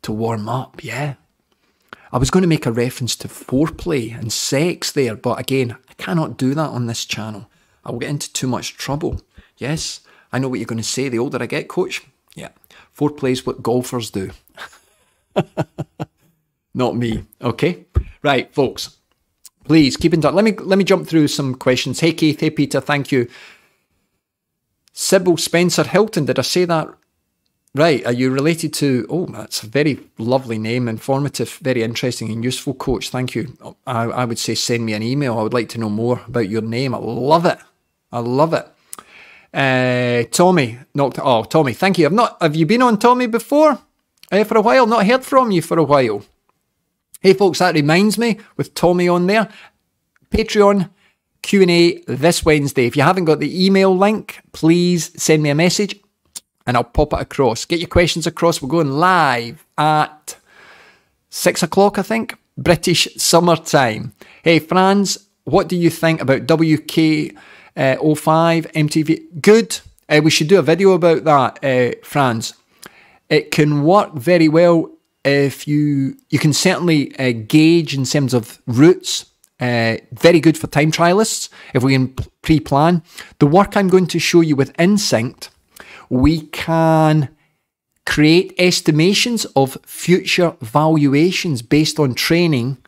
to warm up, yeah. I was going to make a reference to foreplay and sex there, but again, I cannot do that on this channel. I will get into too much trouble. Yes, I know what you're going to say. The older I get, coach, yeah. Foreplay is what golfers do. Not me, okay? Right, folks, please keep in touch. Let me, let me jump through some questions. Hey, Keith. Hey, Peter. Thank you. Sybil Spencer Hilton. Did I say that right? Are you related to... Oh, that's a very lovely name. Informative, very interesting and useful, coach. Thank you. I, I would say send me an email. I would like to know more about your name. I love it. I love it. Uh, Tommy knocked. Oh, Tommy, thank you. I've not. Have you been on Tommy before? Uh, for a while, not heard from you for a while. Hey folks, that reminds me, with Tommy on there, Patreon Q and A this Wednesday. If you haven't got the email link, please send me a message and I'll pop it across. Get your questions across. We're going live at six o'clock, I think, British summer time. Hey Franz, what do you think about W K oh five M T V? Good. Uh, we should do a video about that, uh, Franz. It can work very well. If you, you can certainly uh, gauge in terms of routes, uh, very good for time trialists if we can pre-plan. The work I'm going to show you with InSync, we can create estimations of future valuations based on training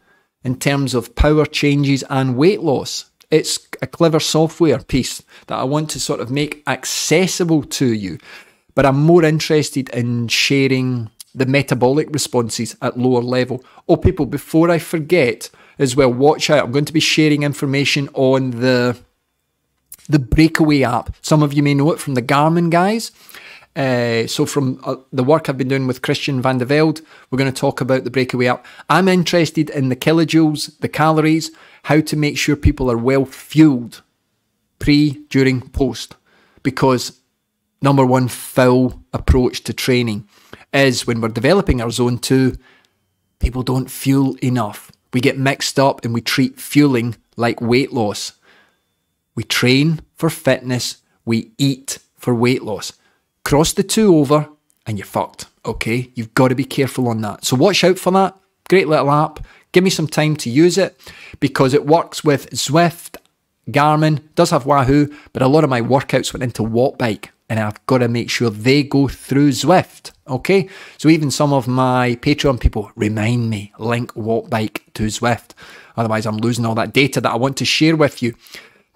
in terms of power changes and weight loss. It's a clever software piece that I want to sort of make accessible to you, but I'm more interested in sharing the metabolic responses at lower level. Oh, people, before I forget as well, watch out. I'm going to be sharing information on the, the Breakaway app. Some of you may know it from the Garmin guys. Uh, so from uh, the work I've been doing with Christian van der Velde, we're going to talk about the Breakaway app. I'm interested in the kilojoules, the calories, how to make sure people are well fueled pre, during, post. Because number one foul approach to training is when we're developing our zone two, people don't fuel enough. We get mixed up and we treat fueling like weight loss. We train for fitness, we eat for weight loss. Cross the two over and you're fucked, okay? You've got to be careful on that. So watch out for that. Great little app. Give me some time to use it because it works with Zwift, Garmin, does have Wahoo, but a lot of my workouts went into Wattbike. And I've got to make sure they go through Zwift, okay? So even some of my Patreon people, remind me, link Wattbike to Zwift. Otherwise, I'm losing all that data that I want to share with you.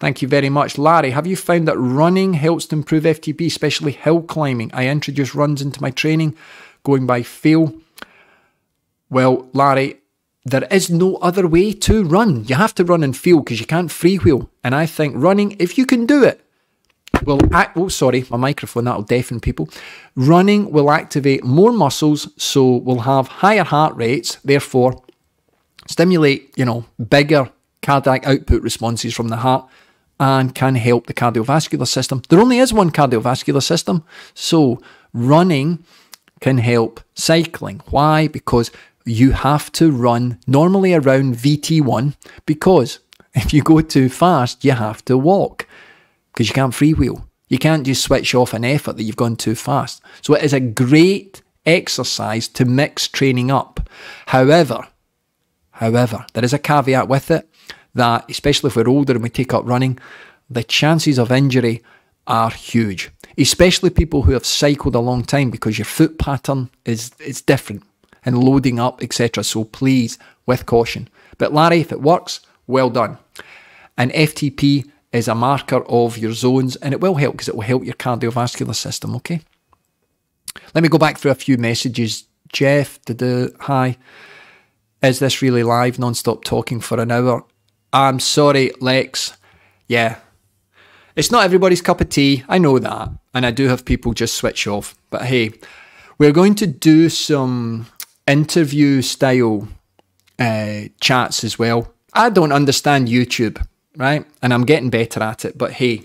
Thank you very much. Larry, have you found that running helps to improve F T P, especially hill climbing? I introduced runs into my training, going by feel. Well, Larry, there is no other way to run. You have to run and feel because you can't freewheel. And I think running, if you can do it, Will act, oh, sorry, my microphone, that'll deafen people. Running will activate more muscles, so we'll have higher heart rates, therefore stimulate, you know, bigger cardiac output responses from the heart and can help the cardiovascular system. There only is one cardiovascular system, so running can help cycling. Why? Because you have to run normally around V T one because if you go too fast, you have to walk. Because you can't freewheel. You can't just switch off an effort that you've gone too fast. So it is a great exercise to mix training up. However, however, there is a caveat with it that especially if we're older and we take up running, the chances of injury are huge. Especially people who have cycled a long time because your foot pattern is, is different and loading up, et cetera. So please, with caution. But Larry, if it works, well done. And F T P is a marker of your zones and it will help because it will help your cardiovascular system, okay? Let me go back through a few messages. Jeff, da-da, hi. Is this really live? Non-stop talking for an hour. I'm sorry, Lex. Yeah. It's not everybody's cup of tea. I know that. And I do have people just switch off. But hey, we're going to do some interview style uh, chats as well. I don't understand YouTube. Right? And I'm getting better at it. But hey,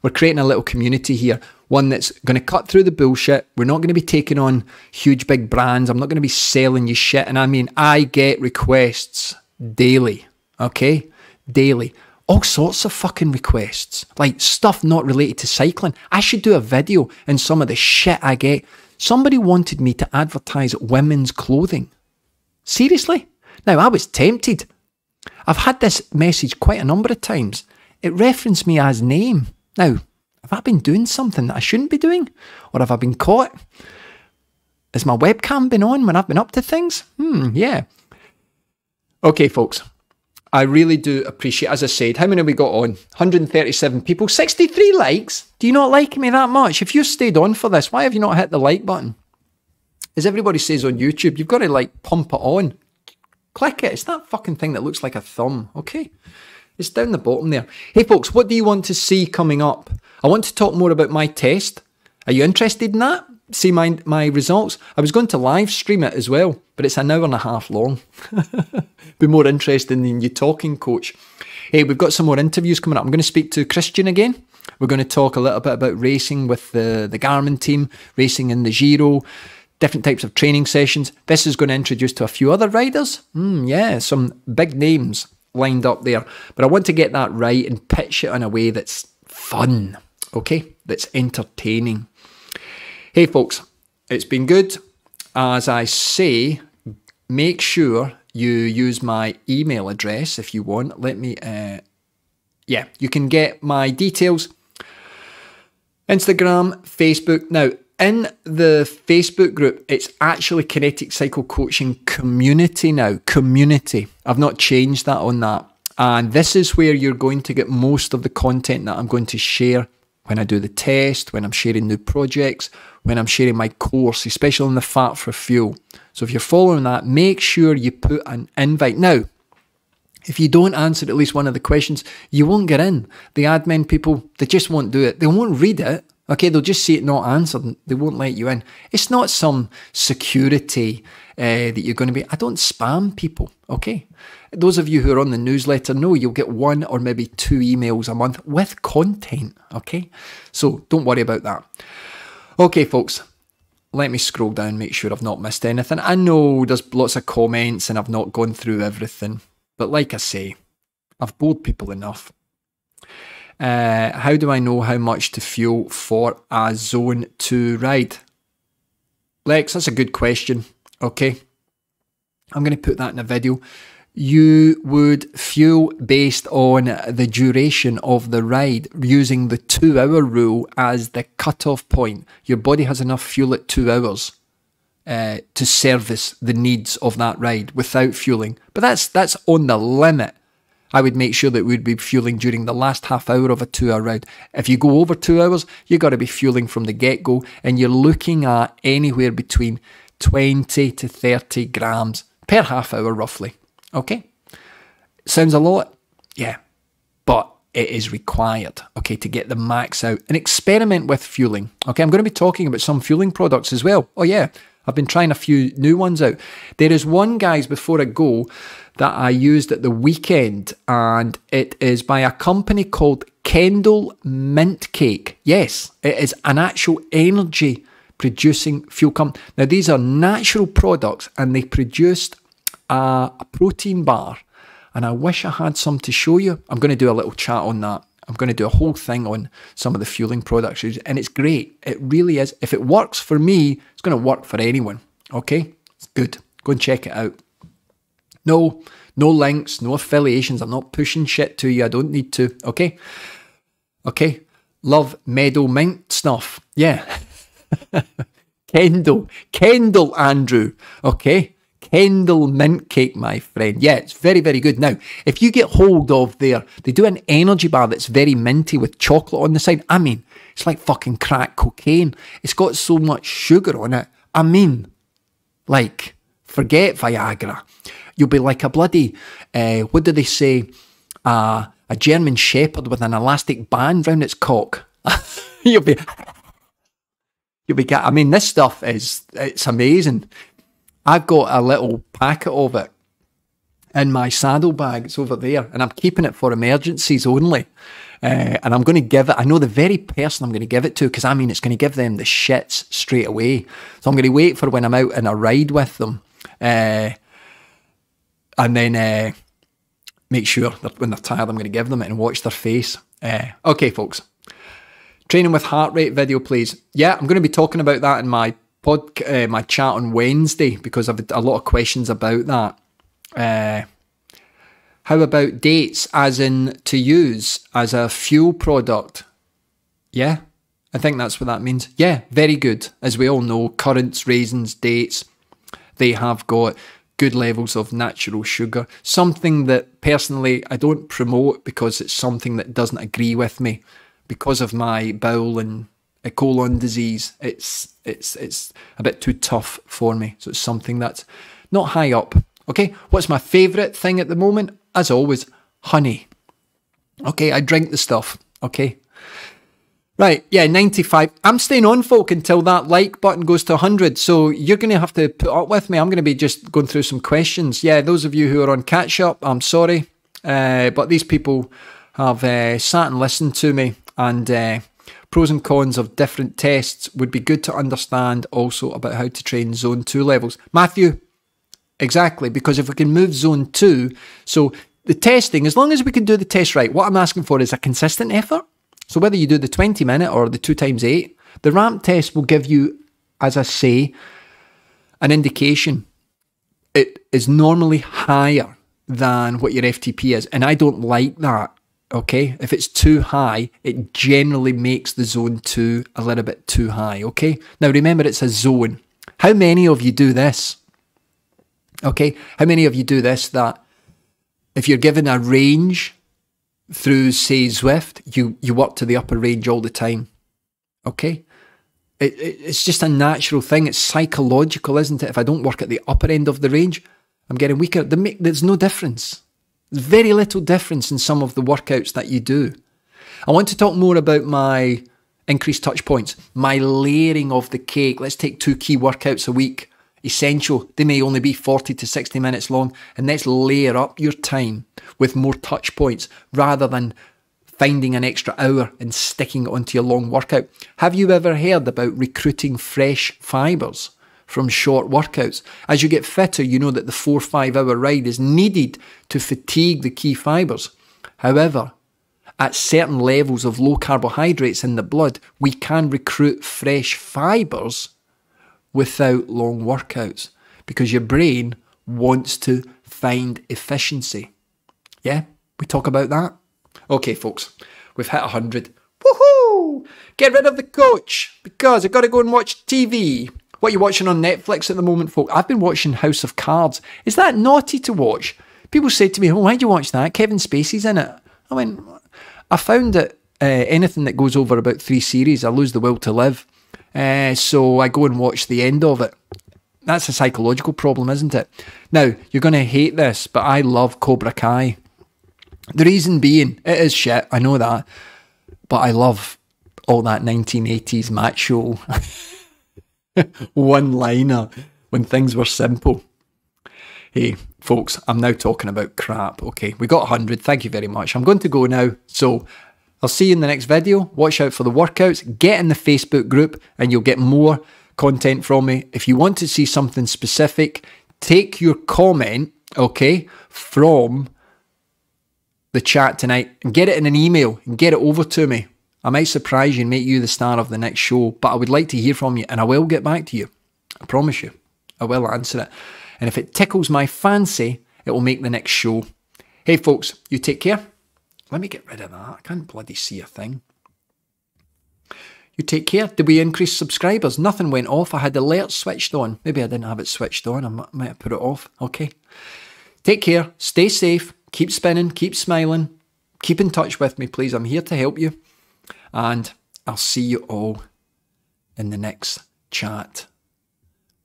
we're creating a little community here. One that's going to cut through the bullshit. We're not going to be taking on huge big brands. I'm not going to be selling you shit. And I mean, I get requests daily. Okay? Daily. All sorts of fucking requests. Like stuff not related to cycling. I should do a video and some of the shit I get. Somebody wanted me to advertise women's clothing. Seriously? Now, I was tempted. I've had this message quite a number of times. It referenced me as name. Now, have I been doing something that I shouldn't be doing? Or have I been caught? Has my webcam been on when I've been up to things? Hmm, yeah. Okay, folks. I really do appreciate, as I said, how many have we got on? one hundred thirty-seven people, sixty-three likes. Do you not like me that much? If you've stayed on for this, why have you not hit the like button? As everybody says on YouTube, you've got to like pump it on. Click it. It's that fucking thing that looks like a thumb, okay? It's down the bottom there. Hey folks, what do you want to see coming up? I want to talk more about my test. Are you interested in that? See my, my results? I was going to live stream it as well, but it's an hour and a half long. Be more interesting than you talking, coach. Hey, we've got some more interviews coming up. I'm going to speak to Christian again. We're going to talk a little bit about racing with the, the Garmin team, racing in the Giro, different types of training sessions. This is going to introduce to a few other riders. Mm, yeah, some big names lined up there. But I want to get that right and pitch it in a way that's fun, okay? That's entertaining. Hey, folks, it's been good. As I say, make sure you use my email address if you want. Let me, uh, yeah, you can get my details. Instagram, Facebook. Now, in the Facebook group, it's actually Kinetic Cycle Coaching Community now. Community. I've not changed that on that. And this is where you're going to get most of the content that I'm going to share when I do the test, when I'm sharing new projects, when I'm sharing my course, especially on the Fat for Fuel. So if you're following that, make sure you put an invite. Now, if you don't answer at least one of the questions, you won't get in. The admin people, they just won't do it. They won't read it. Okay, they'll just see it not answered and they won't let you in. It's not some security uh, that you're going to be... I don't spam people, okay? Those of you who are on the newsletter know you'll get one or maybe two emails a month with content, okay? So don't worry about that. Okay, folks, let me scroll down, make sure I've not missed anything. I know there's lots of comments and I've not gone through everything, but like I say, I've bored people enough. Uh, how do I know how much to fuel for a zone two ride? Lex, that's a good question, okay? I'm going to put that in a video. You would fuel based on the duration of the ride, using the two-hour rule as the cutoff point. Your body has enough fuel at two hours uh, to service the needs of that ride without fueling. But that's that's on the limit. I would make sure that we'd be fueling during the last half hour of a two-hour ride. If you go over two hours, you've got to be fueling from the get-go, and you're looking at anywhere between twenty to thirty grams per half hour, roughly. Okay? Sounds a lot? Yeah. But it is required, okay, to get the max out. And experiment with fueling. Okay, I'm going to be talking about some fueling products as well. Oh, yeah. I've been trying a few new ones out. There is one, guys, before I go, that I used at the weekend, and it is by a company called Kendall Mint Cake. Yes, it is an actual energy producing fuel company. Now, these are natural products, and they produced a, a protein bar, and I wish I had some to show you. I'm going to do a little chat on that. I'm going to do a whole thing on some of the fueling products, and it's great. It really is. If it works for me, it's going to work for anyone. Okay? It's good. Go and check it out. No, no links, no affiliations. I'm not pushing shit to you. I don't need to. Okay? Okay? Love meadow mint stuff. Yeah. Kendall. Kendall, Andrew. Okay? Kendall Mint Cake, my friend. Yeah, it's very, very good. Now, if you get hold of there, they do an energy bar that's very minty with chocolate on the side. I mean, it's like fucking crack cocaine. It's got so much sugar on it. I mean, like, forget Viagra. You'll be like a bloody, uh, what do they say, uh, a German shepherd with an elastic band round its cock. You'll be, you'll be, I mean, this stuff is, it's amazing. I've got a little packet of it in my saddlebag. It's over there, and I'm keeping it for emergencies only. Uh, and I'm going to give it, I know the very person I'm going to give it to, because I mean, it's going to give them the shits straight away. So I'm going to wait for when I'm out in a ride with them. Uh, and then uh, make sure that when they're tired, I'm going to give them it and watch their face. Uh, okay, folks. Training with heart rate video, please. Yeah, I'm going to be talking about that in my Pod, uh, my chat on Wednesday, because I've had a lot of questions about that. Uh, how about dates, as in to use as a fuel product? Yeah, I think that's what that means. Yeah, very good. As we all know, currants, raisins, dates, they have got good levels of natural sugar. Something that personally I don't promote, because it's something that doesn't agree with me because of my bowel and a colon disease. It's it's it's a bit too tough for me, so it's something that's not high up. Okay, what's my favourite thing at the moment? As always, honey. Okay, I drank the stuff. Okay. Right, yeah, ninety-five. I'm staying on, folk, until that like button goes to one hundred. So you're going to have to put up with me. I'm going to be just going through some questions. Yeah, those of you who are on catch-up, I'm sorry. Uh, but these people have uh, sat and listened to me. And uh, pros and cons of different tests would be good to understand also about how to train Zone two levels. Matthew, exactly, because if we can move Zone two, so the testing, as long as we can do the test right, what I'm asking for is a consistent effort. So whether you do the twenty minute or the two times eight, the ramp test will give you, as I say, an indication. It is normally higher than what your F T P is, and I don't like that, okay? If it's too high, it generally makes the zone two a little bit too high, okay? Now remember, it's a zone. How many of you do this? Okay, how many of you do this that if you're given a range through, say, Zwift, you, you work to the upper range all the time, okay? It, it, it's just a natural thing. It's psychological, isn't it? If I don't work at the upper end of the range, I'm getting weaker. There's no difference. There's very little difference in some of the workouts that you do. I want to talk more about my increased touch points, my layering of the cake. Let's take two key workouts a week, essential. They may only be forty to sixty minutes long, and let's layer up your time with more touch points rather than finding an extra hour and sticking it onto your long workout. Have you ever heard about recruiting fresh fibers from short workouts? As you get fitter, you know that the four, five hour ride is needed to fatigue the key fibers. However, at certain levels of low carbohydrates in the blood, we can recruit fresh fibers without long workouts, because your brain wants to find efficiency. Yeah, we talk about that. Okay, folks, we've hit one hundred. Woohoo! Get rid of the coach, because I've got to go and watch T V. What are you watching on Netflix at the moment, folks? I've been watching House of Cards. Is that naughty to watch? People say to me, oh, why'd you watch that? Kevin Spacey's in it. I went, I found that uh, anything that goes over about three series, I lose the will to live. Uh, so I go and watch the end of it. That's a psychological problem, isn't it? Now, you're going to hate this, but I love Cobra Kai. The reason being, it is shit, I know that, but I love all that nineteen eighties macho one-liner when things were simple. Hey, folks, I'm now talking about crap, okay? We got one hundred, thank you very much. I'm going to go now, so I'll see you in the next video. Watch out for the workouts. Get in the Facebook group and you'll get more content from me. If you want to see something specific, take your comment, okay, from the chat tonight and get it in an email and get it over to me. I might surprise you and make you the star of the next show, but I would like to hear from you and I will get back to you. I promise you, I will answer it. And if it tickles my fancy, it will make the next show. Hey, folks, you take care. Let me get rid of that. I can't bloody see a thing. You take care. Did we increase subscribers? Nothing went off. I had alerts switched on. Maybe I didn't have it switched on. I might have put it off. Okay. Take care. Stay safe. Keep spinning. Keep smiling. Keep in touch with me, please. I'm here to help you. And I'll see you all in the next chat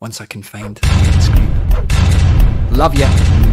once I can find the screen. Love you.